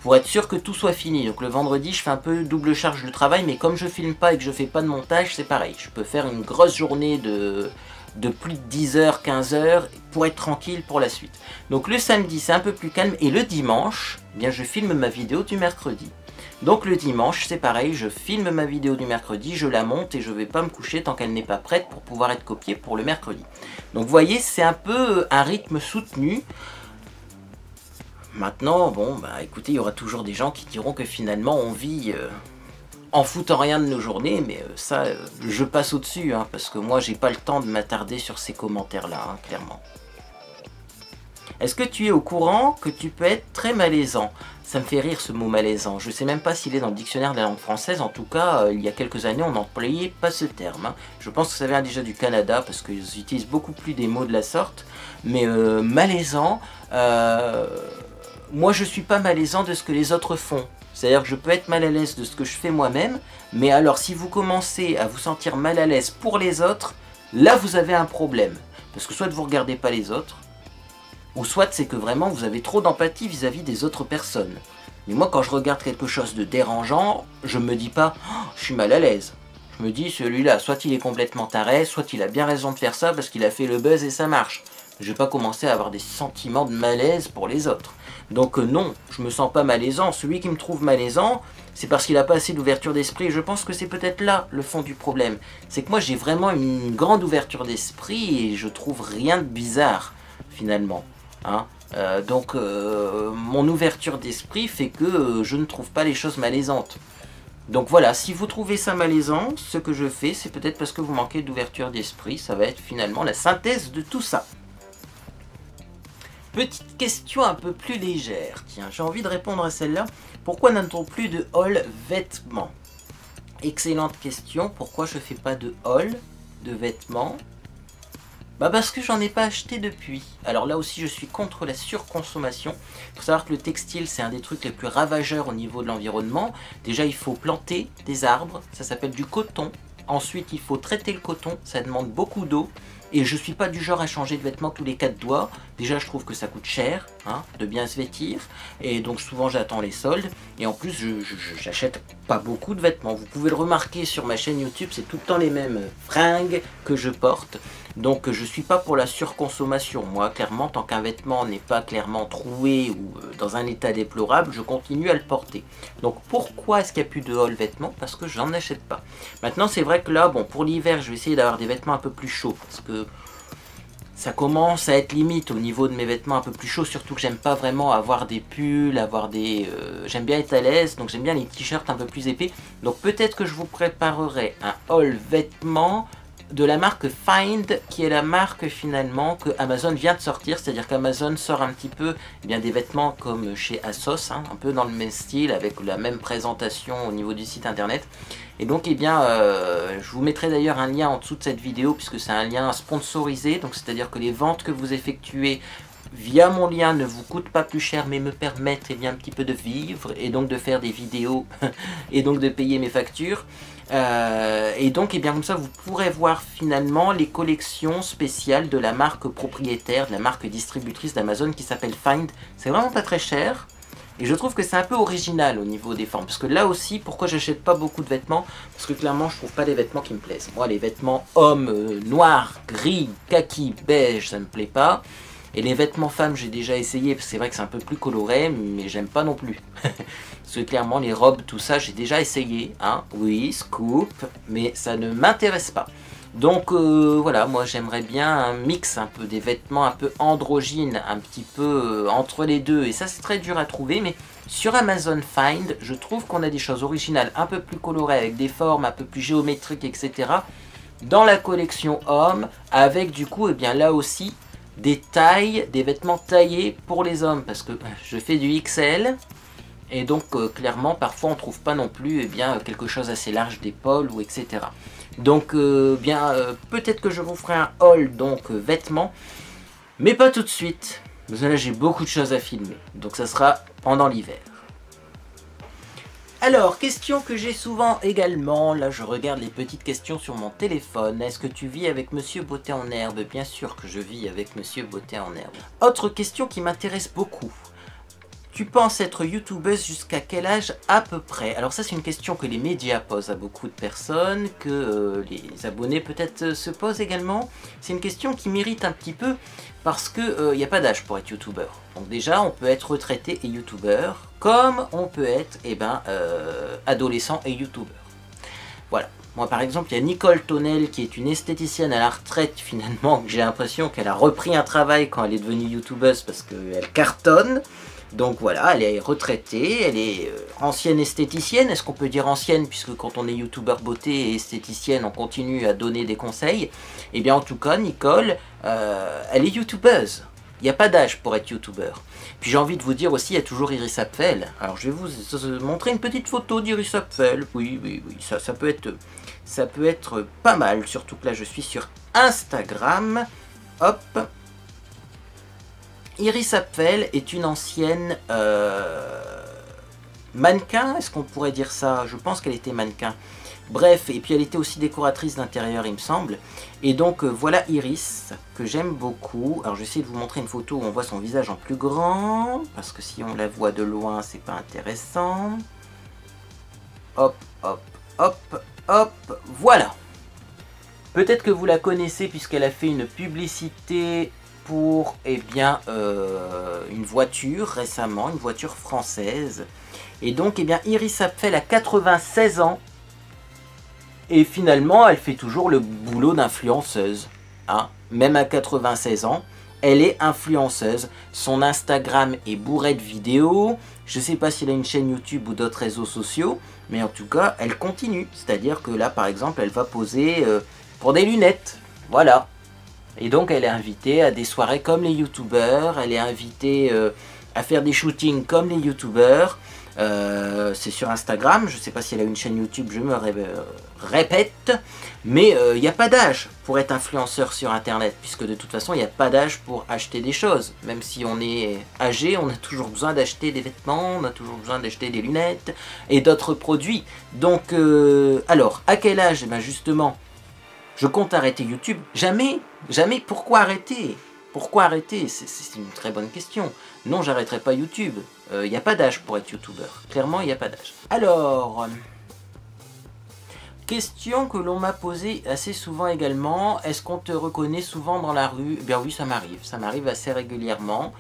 pour être sûr que tout soit fini. Donc le vendredi, je fais un peu double charge de travail, mais comme je filme pas et que je fais pas de montage, c'est pareil. Je peux faire une grosse journée de, de plus de dix heures, quinze heures, pour être tranquille pour la suite. Donc le samedi, c'est un peu plus calme, et le dimanche, eh bien je filme ma vidéo du mercredi. Donc le dimanche, c'est pareil, je filme ma vidéo du mercredi, je la monte et je vais pas me coucher tant qu'elle n'est pas prête pour pouvoir être copiée pour le mercredi. Donc vous voyez, c'est un peu un rythme soutenu. Maintenant, bon, bah écoutez, il y aura toujours des gens qui diront que finalement on vit euh, en foutant rien de nos journées, mais euh, ça, euh, je passe au-dessus, hein, parce que moi, j'ai pas le temps de m'attarder sur ces commentaires-là, hein, clairement. Est-ce que tu es au courant que tu peux être très malaisant? Ça me fait rire ce mot malaisant, je sais même pas s'il est dans le dictionnaire de la langue française, en tout cas, euh, il y a quelques années, on n'employait pas ce terme. Hein. Je pense que ça vient déjà du Canada, parce qu'ils utilisent beaucoup plus des mots de la sorte, mais euh, malaisant... Euh... Moi, je suis pas malaisant de ce que les autres font. C'est-à-dire que je peux être mal à l'aise de ce que je fais moi-même, mais alors si vous commencez à vous sentir mal à l'aise pour les autres, là vous avez un problème. Parce que soit vous regardez pas les autres, ou soit c'est que vraiment vous avez trop d'empathie vis-à-vis des autres personnes. Mais moi, quand je regarde quelque chose de dérangeant, je me dis pas oh, « je suis mal à l'aise ». Je me dis « celui-là, soit il est complètement taré, soit il a bien raison de faire ça parce qu'il a fait le buzz et ça marche ». Je vais pas commencer à avoir des sentiments de malaise pour les autres. Donc euh, non, je me sens pas malaisant. Celui qui me trouve malaisant, c'est parce qu'il a pas assez d'ouverture d'esprit. Je pense que c'est peut-être là le fond du problème. C'est que moi j'ai vraiment une grande ouverture d'esprit et je trouve rien de bizarre finalement. Hein euh, donc euh, mon ouverture d'esprit fait que euh, je ne trouve pas les choses malaisantes. Donc voilà, si vous trouvez ça malaisant, ce que je fais, c'est peut-être parce que vous manquez d'ouverture d'esprit. Ça va être finalement la synthèse de tout ça. Petite question un peu plus légère, tiens, j'ai envie de répondre à celle-là. Pourquoi n'a-t-on plus de haul vêtements? Excellente question, pourquoi je fais pas de haul de vêtements? Bah parce que j'en ai pas acheté depuis. Alors là aussi je suis contre la surconsommation. Il faut savoir que le textile c'est un des trucs les plus ravageurs au niveau de l'environnement. Déjà il faut planter des arbres, ça s'appelle du coton. Ensuite il faut traiter le coton, ça demande beaucoup d'eau. Et je suis pas du genre à changer de vêtements tous les quatre doigts. Déjà, je trouve que ça coûte cher hein, de bien se vêtir. Et donc, souvent, j'attends les soldes. Et en plus, je, je, je, j'achète pas beaucoup de vêtements. Vous pouvez le remarquer sur ma chaîne YouTube, c'est tout le temps les mêmes fringues que je porte. Donc, je suis pas pour la surconsommation. Moi, clairement, tant qu'un vêtement n'est pas clairement troué ou euh, dans un état déplorable, je continue à le porter. Donc, pourquoi est-ce qu'il n'y a plus de haul vêtements? Parce que j'en achète pas. Maintenant, c'est vrai que là, bon, pour l'hiver, je vais essayer d'avoir des vêtements un peu plus chauds. Parce que ça commence à être limite au niveau de mes vêtements un peu plus chauds, surtout que j'aime pas vraiment avoir des pulls, avoir des... Euh, j'aime bien être à l'aise, donc j'aime bien les t-shirts un peu plus épais. Donc peut-être que je vous préparerai un haul vêtements de la marque Find, qui est la marque finalement que Amazon vient de sortir, c'est-à-dire qu'Amazon sort un petit peu eh bien, des vêtements comme chez Asos, hein, un peu dans le même style, avec la même présentation au niveau du site internet. Et donc, eh bien, euh, je vous mettrai d'ailleurs un lien en dessous de cette vidéo, puisque c'est un lien sponsorisé, donc c'est-à-dire que les ventes que vous effectuez via mon lien ne vous coûtent pas plus cher, mais me permettent eh bien, un petit peu de vivre, et donc de faire des vidéos, et donc de payer mes factures. Euh, et donc, eh bien, comme ça, vous pourrez voir finalement les collections spéciales de la marque propriétaire, de la marque distributrice d'Amazon qui s'appelle Find. C'est vraiment pas très cher. Et je trouve que c'est un peu original au niveau des formes. Parce que là aussi, pourquoi j'achète pas beaucoup de vêtements? Parce que clairement, je trouve pas les vêtements qui me plaisent. Moi, les vêtements hommes, euh, noirs, gris, kaki, beige, ça me plaît pas. Et les vêtements femmes, j'ai déjà essayé, parce que c'est vrai que c'est un peu plus coloré, mais j'aime pas non plus. Parce que clairement, les robes, tout ça, j'ai déjà essayé. Hein. Oui, scoop, mais ça ne m'intéresse pas. Donc euh, voilà, moi j'aimerais bien un mix un peu des vêtements un peu androgynes, un petit peu euh, entre les deux. Et ça c'est très dur à trouver, mais sur Amazon Find, je trouve qu'on a des choses originales, un peu plus colorées, avec des formes un peu plus géométriques, et cetera. Dans la collection hommes, avec du coup, eh bien là aussi, des tailles, des vêtements taillés pour les hommes, parce que je fais du X L, et donc euh, clairement parfois on trouve pas non plus eh bien, quelque chose assez large d'épaule ou et cetera. Donc euh, bien euh, peut-être que je vous ferai un haul donc euh, vêtements, mais pas tout de suite, parce que là j'ai beaucoup de choses à filmer, donc ça sera pendant l'hiver. Alors, question que j'ai souvent également, là je regarde les petites questions sur mon téléphone. Est-ce que tu vis avec Monsieur Beauté en Herbe? Bien sûr que je vis avec Monsieur Beauté en Herbe. Autre question qui m'intéresse beaucoup. Tu penses être youtubeuse jusqu'à quel âge à peu près? Alors ça c'est une question que les médias posent à beaucoup de personnes, que euh, les abonnés peut-être euh, se posent également. C'est une question qui m'irrite un petit peu, parce qu'il n'y a pas d'âge pour être youtubeur. Donc déjà on peut être retraité et youtubeur, comme on peut être eh ben, euh, adolescent et youtubeur. Voilà. Moi par exemple, il y a Nicole Tonnel qui est une esthéticienne à la retraite finalement, que j'ai l'impression qu'elle a repris un travail quand elle est devenue youtubeuse parce qu'elle cartonne. Donc voilà, elle est retraitée, elle est ancienne esthéticienne, est-ce qu'on peut dire ancienne, puisque quand on est youtubeur beauté et esthéticienne, on continue à donner des conseils. Eh bien en tout cas, Nicole, euh, elle est youtubeuse. Il n'y a pas d'âge pour être youtubeur. Puis j'ai envie de vous dire aussi, il y a toujours Iris Apfel. Alors je vais vous montrer une petite photo d'Iris Apfel. Oui, oui, oui, ça, ça, peut être, ça peut être pas mal, surtout que là je suis sur Instagram. Hop. Iris Apfel est une ancienne euh, mannequin, est-ce qu'on pourrait dire ça? Je pense qu'elle était mannequin. Bref, et puis elle était aussi décoratrice d'intérieur, il me semble. Et donc euh, voilà Iris, que j'aime beaucoup. Alors j'essaie de vous montrer une photo où on voit son visage en plus grand, parce que si on la voit de loin, c'est pas intéressant. Hop, hop, hop, hop, voilà. Peut-être que vous la connaissez puisqu'elle a fait une publicité pour eh bien, euh, une voiture récemment, une voiture française. Et donc, eh bien, Iris Apfel a quatre-vingt-seize ans. Et finalement, elle fait toujours le boulot d'influenceuse. Hein. Même à quatre-vingt-seize ans, elle est influenceuse. Son Instagram est bourré de vidéos. Je ne sais pas s'il a une chaîne YouTube ou d'autres réseaux sociaux. Mais en tout cas, elle continue. C'est-à-dire que là, par exemple, elle va poser euh, pour des lunettes. Voilà. Et donc elle est invitée à des soirées comme les youtubeurs, elle est invitée euh, à faire des shootings comme les youtubeurs. Euh, c'est sur Instagram, je ne sais pas si elle a une chaîne YouTube, je me ré euh, répète. Mais il euh, n'y a pas d'âge pour être influenceur sur internet, puisque de toute façon il n'y a pas d'âge pour acheter des choses. Même si on est âgé, on a toujours besoin d'acheter des vêtements, on a toujours besoin d'acheter des lunettes et d'autres produits. Donc euh, alors, à quel âge? Eh bien justement, je compte arrêter YouTube. Jamais, jamais, pourquoi arrêter? Pourquoi arrêter? C'est une très bonne question. Non, j'arrêterai pas YouTube. Il euh, n'y a pas d'âge pour être youtubeur. Clairement, il n'y a pas d'âge. Alors, question que l'on m'a posée assez souvent également. Est-ce qu'on te reconnaît souvent dans la rue? Eh bien oui, ça m'arrive. Ça m'arrive assez régulièrement.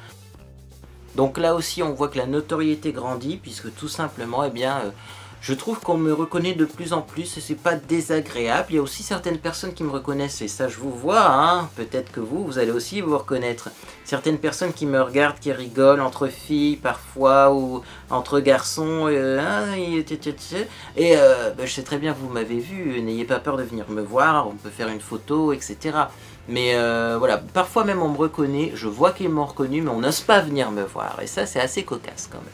Donc là aussi, on voit que la notoriété grandit, puisque tout simplement, eh bien... Euh, Je trouve qu'on me reconnaît de plus en plus et c'est pas désagréable. Il y a aussi certaines personnes qui me reconnaissent et ça je vous vois, hein. Peut-être que vous, vous allez aussi vous reconnaître. Certaines personnes qui me regardent, qui rigolent entre filles parfois ou entre garçons euh, et euh, bah, je sais très bien que vous m'avez vu, n'ayez pas peur de venir me voir, on peut faire une photo, et cetera. Mais euh, voilà, parfois même on me reconnaît, je vois qu'ils m'ont reconnu mais on n'ose pas venir me voir et ça c'est assez cocasse quand même.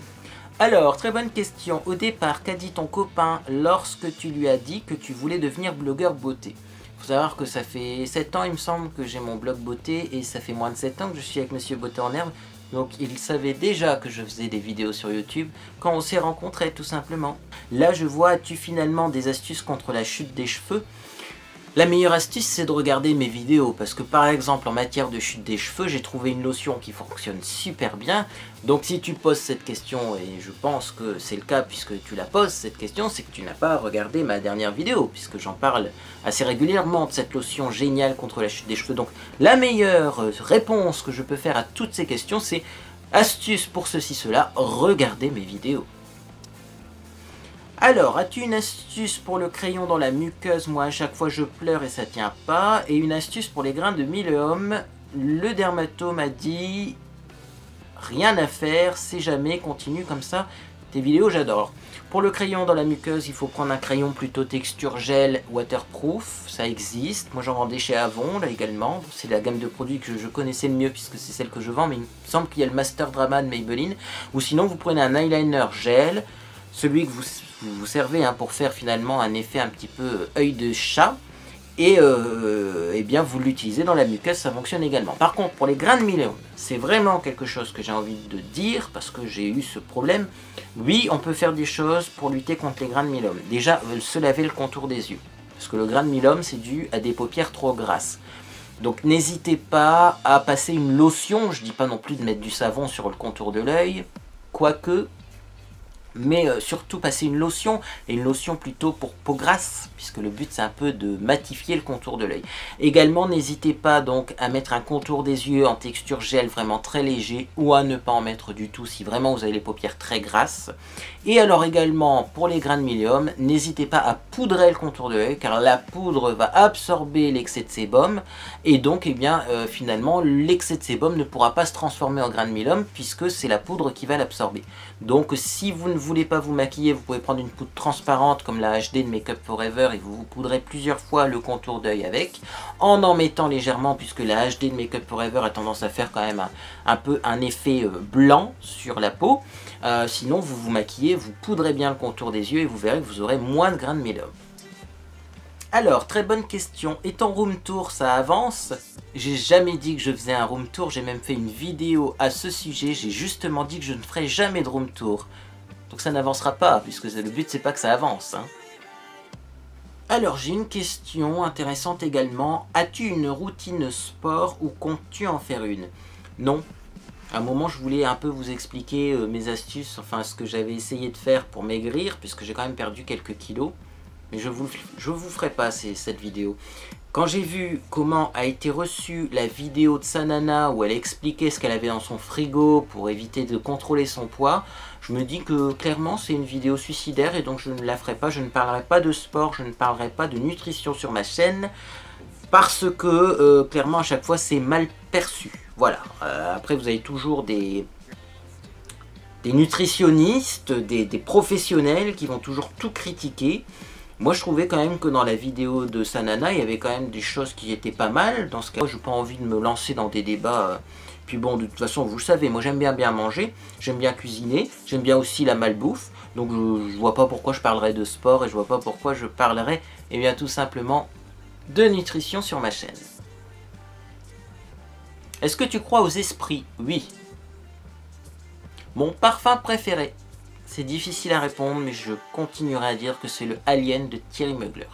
Alors, très bonne question. Au départ, qu'a dit ton copain lorsque tu lui as dit que tu voulais devenir blogueur beauté? Faut savoir que ça fait sept ans, il me semble, que j'ai mon blog beauté et ça fait moins de sept ans que je suis avec Monsieur Beauté en Herbe. Donc il savait déjà que je faisais des vidéos sur YouTube quand on s'est rencontrés tout simplement. Là, je vois, as-tu finalement des astuces contre la chute des cheveux? La meilleure astuce, c'est de regarder mes vidéos parce que par exemple en matière de chute des cheveux, j'ai trouvé une lotion qui fonctionne super bien. Donc si tu poses cette question, et je pense que c'est le cas puisque tu la poses cette question, c'est que tu n'as pas regardé ma dernière vidéo puisque j'en parle assez régulièrement de cette lotion géniale contre la chute des cheveux. Donc la meilleure réponse que je peux faire à toutes ces questions, c'est astuce pour ceci, cela, regardez mes vidéos. Alors, as-tu une astuce pour le crayon dans la muqueuse? Moi, à chaque fois, je pleure et ça tient pas. Et une astuce pour les grains de myléome? Le dermatome a dit... rien à faire, c'est jamais, continue comme ça. Tes vidéos, j'adore. Pour le crayon dans la muqueuse, il faut prendre un crayon plutôt texture gel waterproof. Ça existe. Moi, j'en vendais chez Avon, là également. C'est la gamme de produits que je connaissais le mieux puisque c'est celle que je vends. Mais il me semble qu'il y a le Master Drama de Maybelline. Ou sinon, vous prenez un eyeliner gel... celui que vous vous servez hein, pour faire finalement un effet un petit peu œil de chat. Et, euh, et bien vous l'utilisez dans la muqueuse, ça fonctionne également. Par contre, pour les grains de myléome, c'est vraiment quelque chose que j'ai envie de dire parce que j'ai eu ce problème. Oui, on peut faire des choses pour lutter contre les grains de myléome. Déjà, se laver le contour des yeux. Parce que le grain de myléome, c'est dû à des paupières trop grasses. Donc n'hésitez pas à passer une lotion. Je ne dis pas non plus de mettre du savon sur le contour de l'œil. Quoique... mais euh, surtout passer une lotion, et une lotion plutôt pour peau grasse, puisque le but c'est un peu de matifier le contour de l'œil. Également, n'hésitez pas donc à mettre un contour des yeux en texture gel vraiment très léger, ou à ne pas en mettre du tout si vraiment vous avez les paupières très grasses. Et alors également, pour les grains de myléome, n'hésitez pas à poudrer le contour de l'œil, car la poudre va absorber l'excès de sébum, et donc eh bien, euh, finalement l'excès de sébum ne pourra pas se transformer en grains de myléome, puisque c'est la poudre qui va l'absorber. Donc si vous ne Vous voulez pas vous maquiller, vous pouvez prendre une poudre transparente comme la H D de Makeup Forever et vous vous poudrez plusieurs fois le contour d'œil avec, en en mettant légèrement puisque la H D de Makeup Forever a tendance à faire quand même un, un peu un effet blanc sur la peau. Euh, sinon vous vous maquillez, vous poudrez bien le contour des yeux et vous verrez que vous aurez moins de grains de myléome. Alors, très bonne question. Et ton room tour, ça avance? J'ai jamais dit que je faisais un room tour, j'ai même fait une vidéo à ce sujet, j'ai justement dit que je ne ferai jamais de room tour. Donc ça n'avancera pas, puisque le but c'est pas que ça avance. Hein. Alors j'ai une question intéressante également. As-tu une routine sport ou comptes-tu en faire une? Non. À un moment je voulais un peu vous expliquer euh, mes astuces, enfin ce que j'avais essayé de faire pour maigrir, puisque j'ai quand même perdu quelques kilos. Mais je vous, je vous ferai pas ces, cette vidéo. Quand j'ai vu comment a été reçue la vidéo de Sanana où elle expliquait ce qu'elle avait dans son frigo pour éviter de contrôler son poids, je me dis que clairement c'est une vidéo suicidaire et donc je ne la ferai pas, je ne parlerai pas de sport, je ne parlerai pas de nutrition sur ma chaîne parce que euh, clairement à chaque fois c'est mal perçu. Voilà, euh, après vous avez toujours des... des nutritionnistes, des, des professionnels qui vont toujours tout critiquer. Moi je trouvais quand même que dans la vidéo de Sanana, il y avait quand même des choses qui étaient pas mal. Dans ce cas, moi j'ai pas envie de me lancer dans des débats. Puis bon, de toute façon, vous le savez, moi j'aime bien bien manger, j'aime bien cuisiner, j'aime bien aussi la malbouffe. Donc je, je vois pas pourquoi je parlerais de sport et je vois pas pourquoi je parlerais, eh bien tout simplement, de nutrition sur ma chaîne. Est-ce que tu crois aux esprits? Oui. Mon parfum préféré? C'est difficile à répondre, mais je continuerai à dire que c'est le Alien de Thierry Mugler.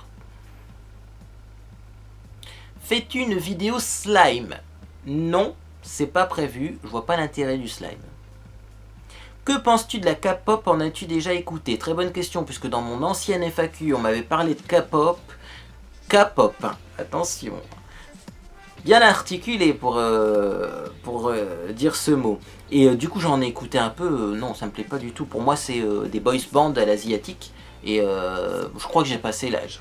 Fais-tu une vidéo slime? Non, c'est pas prévu, je vois pas l'intérêt du slime. Que penses-tu de la K-pop? En as-tu déjà écouté? Très bonne question, puisque dans mon ancienne F A Q, on m'avait parlé de K-pop. K-pop, hein, attention. Bien articulé pour, euh, pour euh, dire ce mot. Et euh, du coup j'en ai écouté un peu, euh, non ça me plaît pas du tout. Pour moi c'est euh, des boys bands à l'asiatique. Et euh, je crois que j'ai passé l'âge.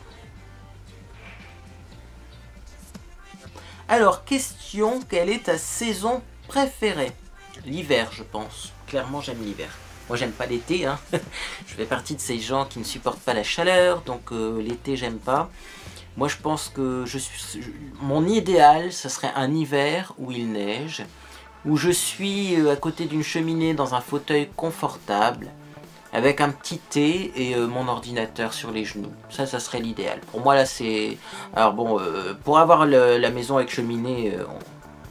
Alors, question, quelle est ta saison préférée? L'hiver, je pense. Clairement, j'aime l'hiver. Moi, j'aime pas l'été, hein. Je fais partie de ces gens qui ne supportent pas la chaleur, donc euh, l'été, j'aime pas. Moi, je pense que je suis, je, mon idéal, ce serait un hiver où il neige, où je suis euh, à côté d'une cheminée dans un fauteuil confortable, avec un petit thé et euh, mon ordinateur sur les genoux. Ça, ça serait l'idéal. Pour moi, là, c'est... Alors bon, euh, pour avoir le, la maison avec cheminée, euh,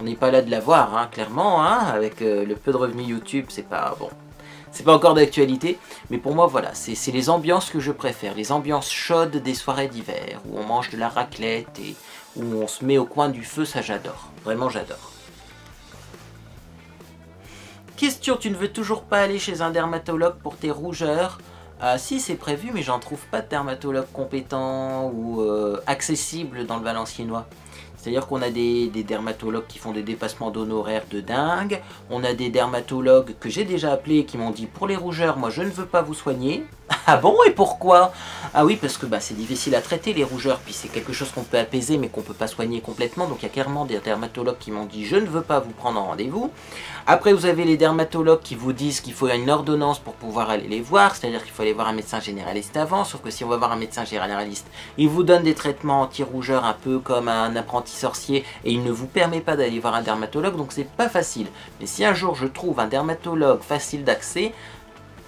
on n'est pas là de l'avoir, hein, clairement. Hein, avec euh, le peu de revenus YouTube, c'est pas... Bon, c'est pas encore d'actualité. Mais pour moi, voilà, c'est les ambiances que je préfère. Les ambiances chaudes des soirées d'hiver, où on mange de la raclette et où on se met au coin du feu, ça j'adore. Vraiment, j'adore. Question, tu ne veux toujours pas aller chez un dermatologue pour tes rougeurs? euh, Si, c'est prévu, mais j'en trouve pas de dermatologue compétent ou euh, accessible dans le Valenciennois. C'est-à-dire qu'on a des, des dermatologues qui font des dépassements d'honoraires de dingue. On a des dermatologues que j'ai déjà appelés et qui m'ont dit « Pour les rougeurs, moi je ne veux pas vous soigner. » Ah bon, et pourquoi? Ah oui, parce que bah, c'est difficile à traiter les rougeurs. Puis c'est quelque chose qu'on peut apaiser mais qu'on peut pas soigner complètement. Donc il y a clairement des dermatologues qui m'ont dit « Je ne veux pas vous prendre en rendez-vous. » Après vous avez les dermatologues qui vous disent qu'il faut une ordonnance pour pouvoir aller les voir. C'est-à-dire qu'il faut aller voir un médecin généraliste avant. Sauf que si on va voir un médecin généraliste, il vous donne des traitements anti-rougeurs un peu comme un apprenti sorcier et il ne vous permet pas d'aller voir un dermatologue, donc c'est pas facile. Mais si un jour je trouve un dermatologue facile d'accès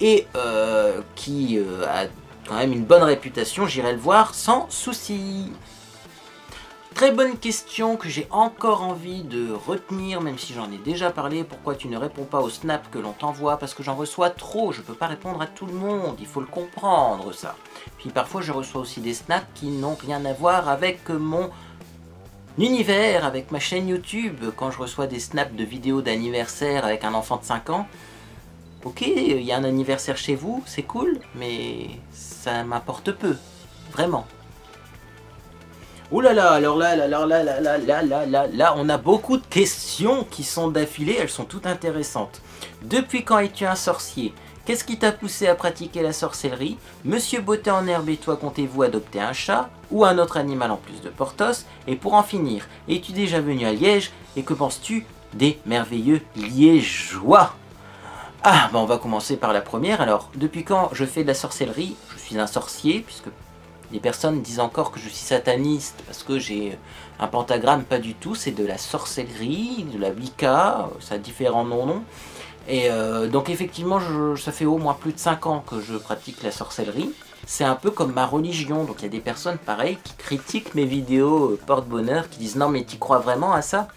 et euh, qui euh, a quand même une bonne réputation, j'irai le voir sans souci. Très bonne question que j'ai encore envie de retenir, même si j'en ai déjà parlé. Pourquoi tu ne réponds pas au snap que l'on t'envoie? Parce que j'en reçois trop, je peux pas répondre à tout le monde, il faut le comprendre ça. Puis parfois je reçois aussi des snaps qui n'ont rien à voir avec mon univers, avec ma chaîne YouTube. Quand je reçois des snaps de vidéos d'anniversaire avec un enfant de cinq ans, ok, il y a un anniversaire chez vous, c'est cool, mais ça m'apporte peu, vraiment. Ouh là là, alors là, là, là, là, là, là, là, là, là, là, on a beaucoup de questions qui sont d'affilée, elles sont toutes intéressantes. Depuis quand es-tu un sorcier? Qu'est-ce qui t'a poussé à pratiquer la sorcellerie? Monsieur Beauté en herbe et toi, comptez-vous adopter un chat ou un autre animal en plus de Portos? Et pour en finir, es-tu déjà venu à Liège? Et que penses-tu des merveilleux liégeois? Ah, bah on va commencer par la première. Alors, depuis quand je fais de la sorcellerie? Je suis un sorcier, puisque les personnes disent encore que je suis sataniste parce que j'ai un pentagramme. Pas du tout, c'est de la sorcellerie, de la Wicca, ça a différents noms, non. Et euh, donc effectivement, je, ça fait au moins plus de cinq ans que je pratique la sorcellerie. C'est un peu comme ma religion, donc il y a des personnes pareilles qui critiquent mes vidéos euh, porte-bonheur, qui disent « Non mais tu crois vraiment à ça ?»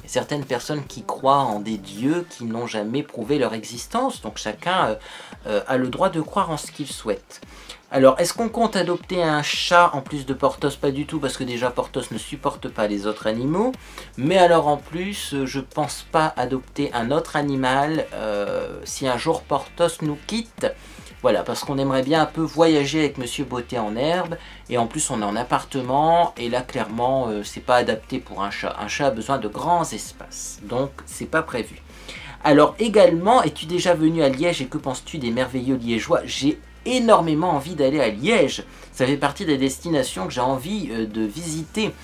Il y a certaines personnes qui croient en des dieux qui n'ont jamais prouvé leur existence, donc chacun euh, euh, a le droit de croire en ce qu'il souhaite. Alors, est-ce qu'on compte adopter un chat en plus de Portos? Pas du tout, parce que déjà Portos ne supporte pas les autres animaux. Mais alors en plus, je pense pas adopter un autre animal euh, si un jour Portos nous quitte. Voilà, parce qu'on aimerait bien un peu voyager avec Monsieur Beauté en herbe. Et en plus, on est en appartement. Et là, clairement, euh, c'est pas adapté pour un chat. Un chat a besoin de grands espaces. Donc, c'est pas prévu. Alors également, es-tu déjà venu à Liège et que penses-tu des merveilleux liégeois? J'ai énormément envie d'aller à Liège, ça fait partie des destinations que j'ai envie euh, de visiter,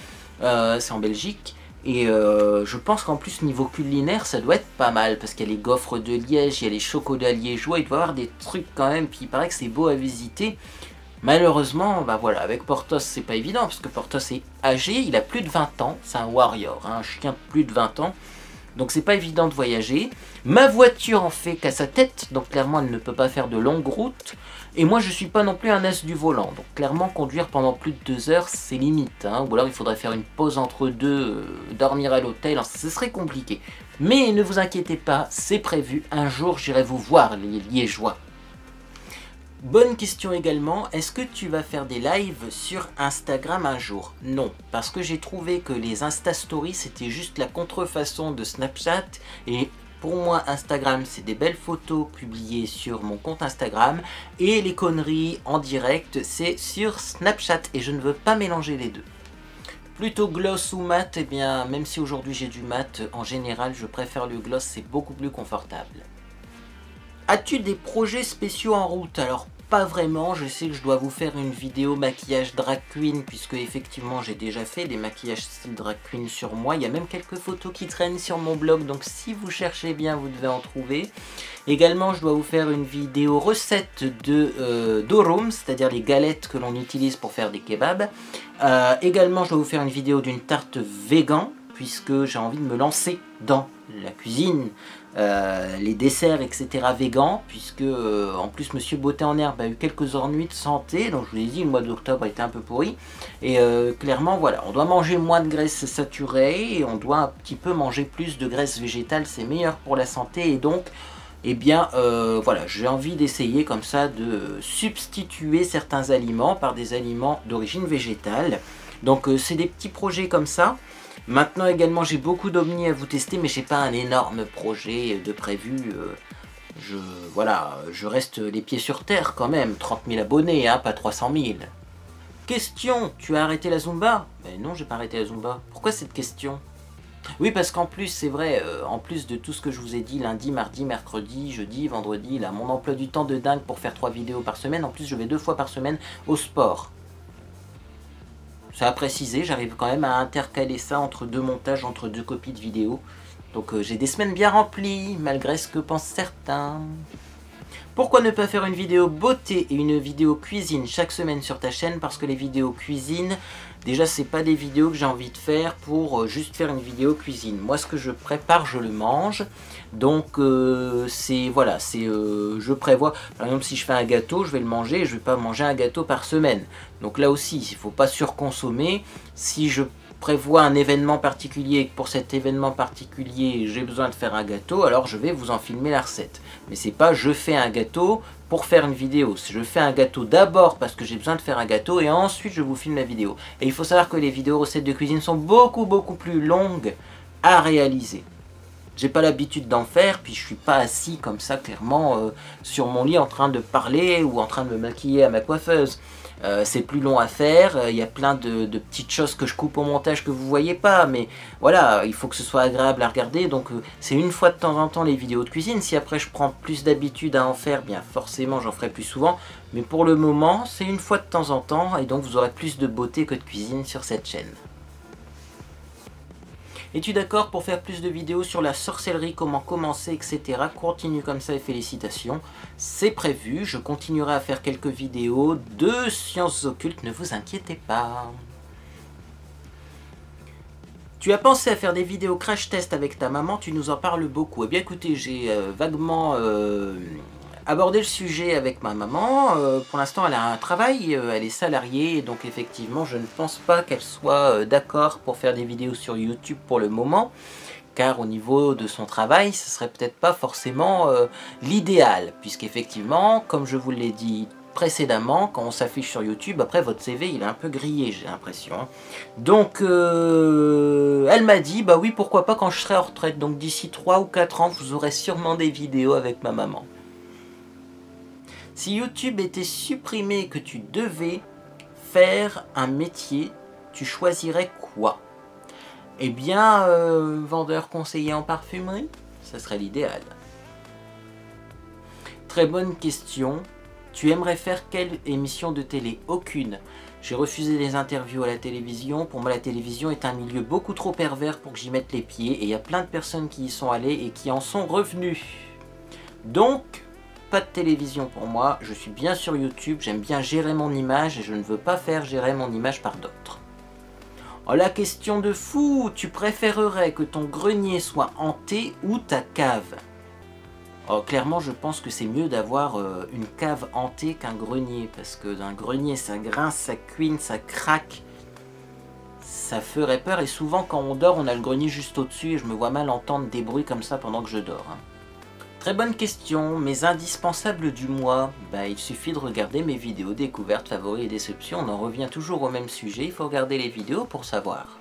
euh, c'est en Belgique, et euh, je pense qu'en plus niveau culinaire ça doit être pas mal, parce qu'il y a les gaufres de Liège, il y a les chocolats liégeois, il doit y avoir des trucs quand même, puis il paraît que c'est beau à visiter. Malheureusement, bah voilà, avec Portos c'est pas évident, parce que Portos est âgé, il a plus de vingt ans, c'est un warrior, hein, un chien de plus de vingt ans, donc c'est pas évident de voyager. Ma voiture en fait qu'à sa tête, donc clairement elle ne peut pas faire de longues routes. Et moi je suis pas non plus un as du volant, donc clairement conduire pendant plus de deux heures c'est limite, hein. Ou alors il faudrait faire une pause entre deux, euh, dormir à l'hôtel, ce serait compliqué. Mais ne vous inquiétez pas, c'est prévu, un jour j'irai vous voir les liégeois. Bonne question également, est-ce que tu vas faire des lives sur Instagram un jour? Non, parce que j'ai trouvé que les Insta Stories c'était juste la contrefaçon de Snapchat, et pour moi Instagram c'est des belles photos publiées sur mon compte Instagram, et les conneries en direct c'est sur Snapchat, et je ne veux pas mélanger les deux. Plutôt gloss ou mat? Eh bien même si aujourd'hui j'ai du mat, en général je préfère le gloss, c'est beaucoup plus confortable. As-tu des projets spéciaux en route? Alors pas vraiment. Je sais que je dois vous faire une vidéo maquillage drag queen, puisque effectivement j'ai déjà fait des maquillages style drag queen sur moi. Il y a même quelques photos qui traînent sur mon blog, donc si vous cherchez bien, vous devez en trouver. Également, je dois vous faire une vidéo recette de euh, dorum, c'est-à-dire les galettes que l'on utilise pour faire des kebabs. Euh, également, je dois vous faire une vidéo d'une tarte vegan, puisque j'ai envie de me lancer dans la cuisine, euh, les desserts, et cetera vegan, puisque euh, en plus Monsieur Beauté en Herbe a eu quelques ennuis de santé, donc je vous ai dit, le mois d'octobre a été un peu pourri, et euh, clairement voilà, on doit manger moins de graisse saturée, et on doit un petit peu manger plus de graisse végétale, c'est meilleur pour la santé, et donc, eh bien euh, voilà, j'ai envie d'essayer comme ça de substituer certains aliments par des aliments d'origine végétale, donc euh, c'est des petits projets comme ça. Maintenant également, j'ai beaucoup d'omnis à vous tester, mais j'ai pas un énorme projet de prévu. Euh, je, voilà, je reste les pieds sur terre quand même. trente mille abonnés, hein, pas trois cent mille. Question, tu as arrêté la Zumba? Mais non, j'ai pas arrêté la Zumba. Pourquoi cette question? Oui, parce qu'en plus, c'est vrai, euh, en plus de tout ce que je vous ai dit lundi, mardi, mercredi, jeudi, vendredi, là, mon emploi du temps de dingue pour faire trois vidéos par semaine. En plus, je vais deux fois par semaine au sport. Ça a précisé, j'arrive quand même à intercaler ça entre deux montages, entre deux copies de vidéos. Donc euh, j'ai des semaines bien remplies, malgré ce que pensent certains. Pourquoi ne pas faire une vidéo beauté et une vidéo cuisine chaque semaine sur ta chaîne? Parce que les vidéos cuisine, déjà c'est pas des vidéos que j'ai envie de faire pour euh, juste faire une vidéo cuisine. Moi, ce que je prépare, je le mange. Donc euh, c'est, voilà, c'est, euh, je prévois, par exemple si je fais un gâteau, je vais le manger et je vais pas manger un gâteau par semaine. Donc là aussi, il faut pas surconsommer. Si je prévois un événement particulier et que pour cet événement particulier j'ai besoin de faire un gâteau, alors je vais vous en filmer la recette. Mais c'est pas je fais un gâteau pour faire une vidéo. Je fais un gâteau d'abord parce que j'ai besoin de faire un gâteau et ensuite je vous filme la vidéo. Et il faut savoir que les vidéos recettes de cuisine sont beaucoup beaucoup plus longues à réaliser. J'ai pas l'habitude d'en faire, puis je suis pas assis comme ça clairement euh, sur mon lit en train de parler ou en train de me maquiller à ma coiffeuse. Euh, c'est plus long à faire, il euh, y a plein de, de petites choses que je coupe au montage que vous voyez pas, mais voilà, il faut que ce soit agréable à regarder, donc euh, c'est une fois de temps en temps les vidéos de cuisine. Si après je prends plus d'habitude à en faire, bien forcément j'en ferai plus souvent, mais pour le moment c'est une fois de temps en temps, et donc vous aurez plus de beauté que de cuisine sur cette chaîne. Es-tu d'accord pour faire plus de vidéos sur la sorcellerie, comment commencer, et cetera. Continue comme ça et félicitations. C'est prévu, je continuerai à faire quelques vidéos de sciences occultes, ne vous inquiétez pas. Tu as pensé à faire des vidéos crash test avec ta maman, tu nous en parles beaucoup. Eh bien écoutez, j'ai euh, vaguement... Euh... aborder le sujet avec ma maman. Euh, pour l'instant elle a un travail, euh, elle est salariée, et donc effectivement je ne pense pas qu'elle soit euh, d'accord pour faire des vidéos sur YouTube pour le moment, car au niveau de son travail ce serait peut-être pas forcément euh, l'idéal, puisqu'effectivement, comme je vous l'ai dit précédemment, quand on s'affiche sur YouTube, après votre C V il est un peu grillé, j'ai l'impression. Donc euh, elle m'a dit bah oui pourquoi pas quand je serai en retraite, donc d'ici trois ou quatre ans vous aurez sûrement des vidéos avec ma maman. Si YouTube était supprimé et que tu devais faire un métier, tu choisirais quoi? Eh bien, euh, vendeur conseiller en parfumerie, ça serait l'idéal. Très bonne question. Tu aimerais faire quelle émission de télé? Aucune. J'ai refusé les interviews à la télévision. Pour moi, la télévision est un milieu beaucoup trop pervers pour que j'y mette les pieds. Et il y a plein de personnes qui y sont allées et qui en sont revenues. Donc... pas de télévision pour moi, je suis bien sur YouTube, j'aime bien gérer mon image et je ne veux pas faire gérer mon image par d'autres. Oh la question de fou, tu préférerais que ton grenier soit hanté ou ta cave? Oh, clairement je pense que c'est mieux d'avoir euh, une cave hantée qu'un grenier, parce que d'un grenier ça grince, ça cuine, ça craque, ça ferait peur, et souvent quand on dort on a le grenier juste au-dessus et je me vois mal entendre des bruits comme ça pendant que je dors. Hein. Très bonne question, mes indispensables du mois, bah, il suffit de regarder mes vidéos découvertes, favoris et déceptions, on en revient toujours au même sujet, il faut regarder les vidéos pour savoir.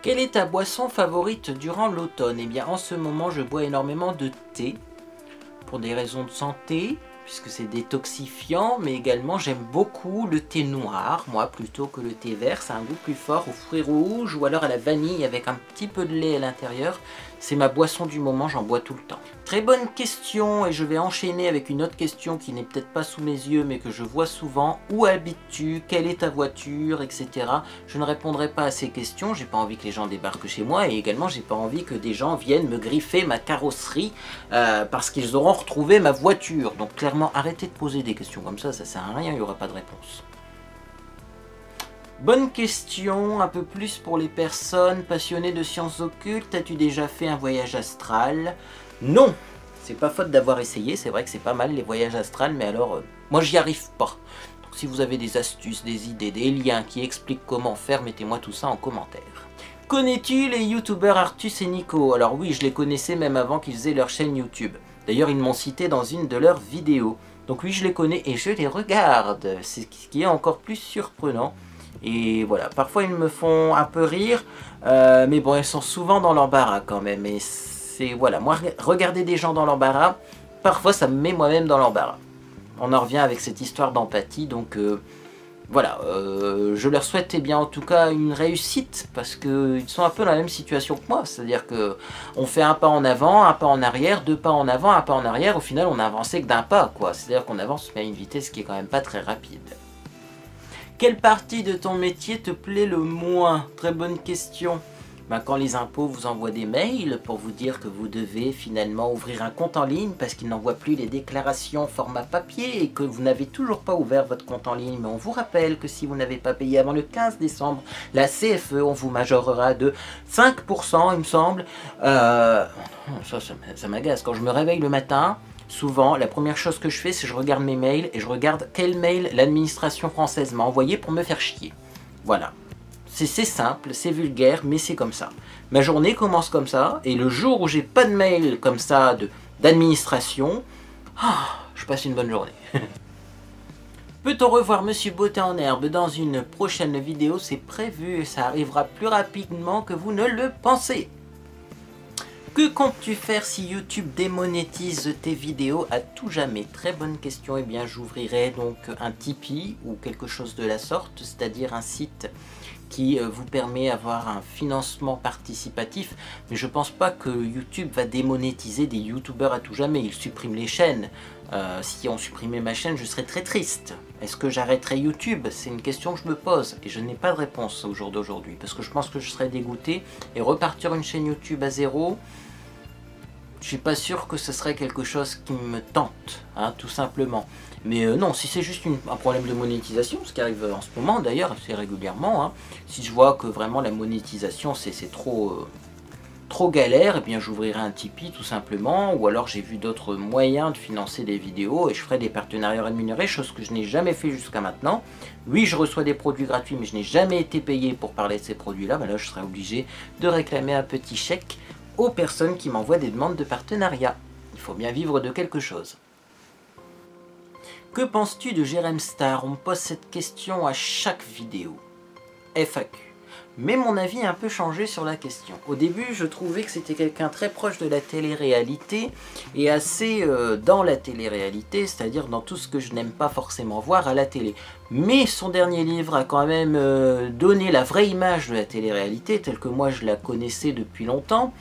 Quelle est ta boisson favorite durant l'automne? Eh bien en ce moment je bois énormément de thé, pour des raisons de santé, puisque c'est détoxifiant, mais également j'aime beaucoup le thé noir, moi plutôt que le thé vert, ça a un goût plus fort aux fruits rouges ou alors à la vanille avec un petit peu de lait à l'intérieur. C'est ma boisson du moment, j'en bois tout le temps. Très bonne question, et je vais enchaîner avec une autre question qui n'est peut-être pas sous mes yeux mais que je vois souvent. Où habites-tu? Quelle est ta voiture? Etc. Je ne répondrai pas à ces questions, j'ai pas envie que les gens débarquent chez moi, et également j'ai pas envie que des gens viennent me griffer ma carrosserie euh, parce qu'ils auront retrouvé ma voiture. Donc clairement, arrêtez de poser des questions comme ça, ça sert à rien, il n'y aura pas de réponse. Bonne question, un peu plus pour les personnes passionnées de sciences occultes. As-tu déjà fait un voyage astral? Non, c'est pas faute d'avoir essayé, c'est vrai que c'est pas mal les voyages astrals, mais alors, euh, moi j'y arrive pas. Donc si vous avez des astuces, des idées, des liens qui expliquent comment faire, mettez-moi tout ça en commentaire. Connais-tu les youtubeurs Artus et Nico? Alors oui, je les connaissais même avant qu'ils aient leur chaîne YouTube. D'ailleurs, ils m'ont cité dans une de leurs vidéos. Donc oui, je les connais et je les regarde, c'est ce qui est encore plus surprenant. Et voilà, parfois ils me font un peu rire, euh, mais bon, ils sont souvent dans l'embarras quand même. Et c'est, voilà, moi, regarder des gens dans l'embarras, parfois ça me met moi-même dans l'embarras. On en revient avec cette histoire d'empathie, donc euh, voilà, euh, je leur souhaite, eh bien, en tout cas, une réussite, parce qu'ils sont un peu dans la même situation que moi. C'est-à-dire qu'on fait un pas en avant, un pas en arrière, deux pas en avant, un pas en arrière, au final, on n'a avancé que d'un pas, quoi. C'est-à-dire qu'on avance, mais à une vitesse qui est quand même pas très rapide. Quelle partie de ton métier te plaît le moins? Très bonne question. Ben, quand les impôts vous envoient des mails pour vous dire que vous devez finalement ouvrir un compte en ligne parce qu'ils n'envoient plus les déclarations format papier et que vous n'avez toujours pas ouvert votre compte en ligne. Mais on vous rappelle que si vous n'avez pas payé avant le quinze décembre, la C F E, on vous majorera de cinq pour cent, il me semble. Euh, ça, ça m'agace. Quand je me réveille le matin... Souvent, la première chose que je fais, c'est que je regarde mes mails et je regarde quel mail l'administration française m'a envoyé pour me faire chier. Voilà. C'est simple, c'est vulgaire, mais c'est comme ça. Ma journée commence comme ça, et le jour où j'ai pas de mail comme ça d'administration, ah, je passe une bonne journée. Peut-on revoir Monsieur Beauté en Herbe dans une prochaine vidéo? C'est prévu, ça arrivera plus rapidement que vous ne le pensez. Que comptes-tu faire si YouTube démonétise tes vidéos à tout jamais? Très bonne question. Eh bien, j'ouvrirai donc un Tipeee ou quelque chose de la sorte, c'est-à-dire un site qui vous permet d'avoir un financement participatif. Mais je pense pas que YouTube va démonétiser des youtubeurs à tout jamais. Ils suppriment les chaînes. Euh, si on supprimait ma chaîne, je serais très triste. Est-ce que j'arrêterai YouTube? C'est une question que je me pose et je n'ai pas de réponse au jour d'aujourd'hui parce que je pense que je serais dégoûté et repartir une chaîne YouTube à zéro... Je suis pas sûr que ce serait quelque chose qui me tente, hein, tout simplement. Mais euh, non, si c'est juste une, un problème de monétisation, ce qui arrive en ce moment d'ailleurs, c'est régulièrement, hein, si je vois que vraiment la monétisation c'est trop, euh, trop galère, eh bien j'ouvrirai un Tipeee tout simplement, ou alors j'ai vu d'autres moyens de financer des vidéos et je ferai des partenariats rémunérés, chose que je n'ai jamais fait jusqu'à maintenant. Oui, je reçois des produits gratuits, mais je n'ai jamais été payé pour parler de ces produits-là, ben là je serai obligé de réclamer un petit chèque aux personnes qui m'envoient des demandes de partenariat. Il faut bien vivre de quelque chose. Que penses-tu de Jérémy Star? On me pose cette question à chaque vidéo. F A Q. Mais mon avis a un peu changé sur la question. Au début, je trouvais que c'était quelqu'un très proche de la télé-réalité et assez euh, dans la télé-réalité, c'est-à-dire dans tout ce que je n'aime pas forcément voir à la télé. Mais son dernier livre a quand même euh, donné la vraie image de la télé-réalité, telle que moi je la connaissais depuis longtemps.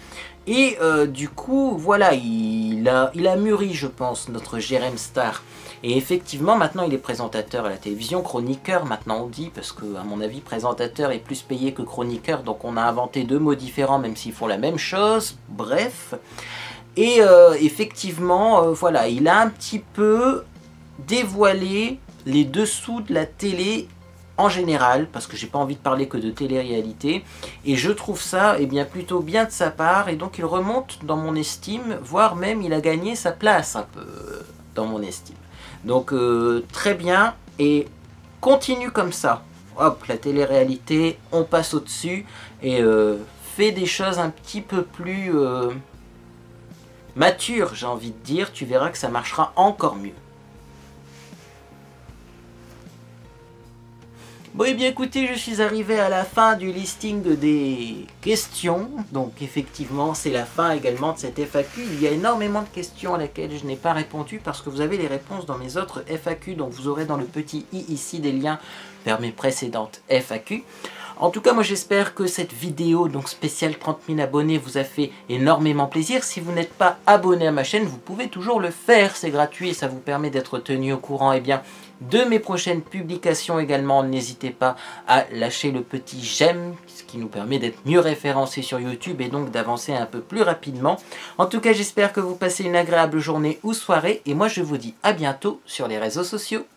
Et euh, du coup, voilà, il a, il a mûri, je pense, notre Jérémy Star. Et effectivement, maintenant, il est présentateur à la télévision, chroniqueur, maintenant on dit, parce que, à mon avis, présentateur est plus payé que chroniqueur, donc on a inventé deux mots différents, même s'ils font la même chose, bref. Et euh, effectivement, euh, voilà, il a un petit peu dévoilé les dessous de la télé en général, parce que j'ai pas envie de parler que de télé-réalité, et je trouve ça, eh bien, plutôt bien de sa part, et donc il remonte dans mon estime, voire même il a gagné sa place un peu dans mon estime. Donc euh, très bien, et continue comme ça. Hop, la télé-réalité, on passe au-dessus, et euh, fais des choses un petit peu plus euh, matures, j'ai envie de dire, tu verras que ça marchera encore mieux. Bon, et bien écoutez, je suis arrivé à la fin du listing des questions. Donc effectivement, c'est la fin également de cette F A Q. Il y a énormément de questions à laquelle je n'ai pas répondu parce que vous avez les réponses dans mes autres F A Q. Donc vous aurez dans le petit i ici des liens vers mes précédentes F A Q. En tout cas, moi j'espère que cette vidéo donc spéciale trente mille abonnés vous a fait énormément plaisir. Si vous n'êtes pas abonné à ma chaîne, vous pouvez toujours le faire, c'est gratuit et ça vous permet d'être tenu au courant et eh bien de mes prochaines publications également. N'hésitez pas à lâcher le petit j'aime, ce qui nous permet d'être mieux référencés sur YouTube et donc d'avancer un peu plus rapidement. En tout cas, j'espère que vous passez une agréable journée ou soirée et moi je vous dis à bientôt sur les réseaux sociaux.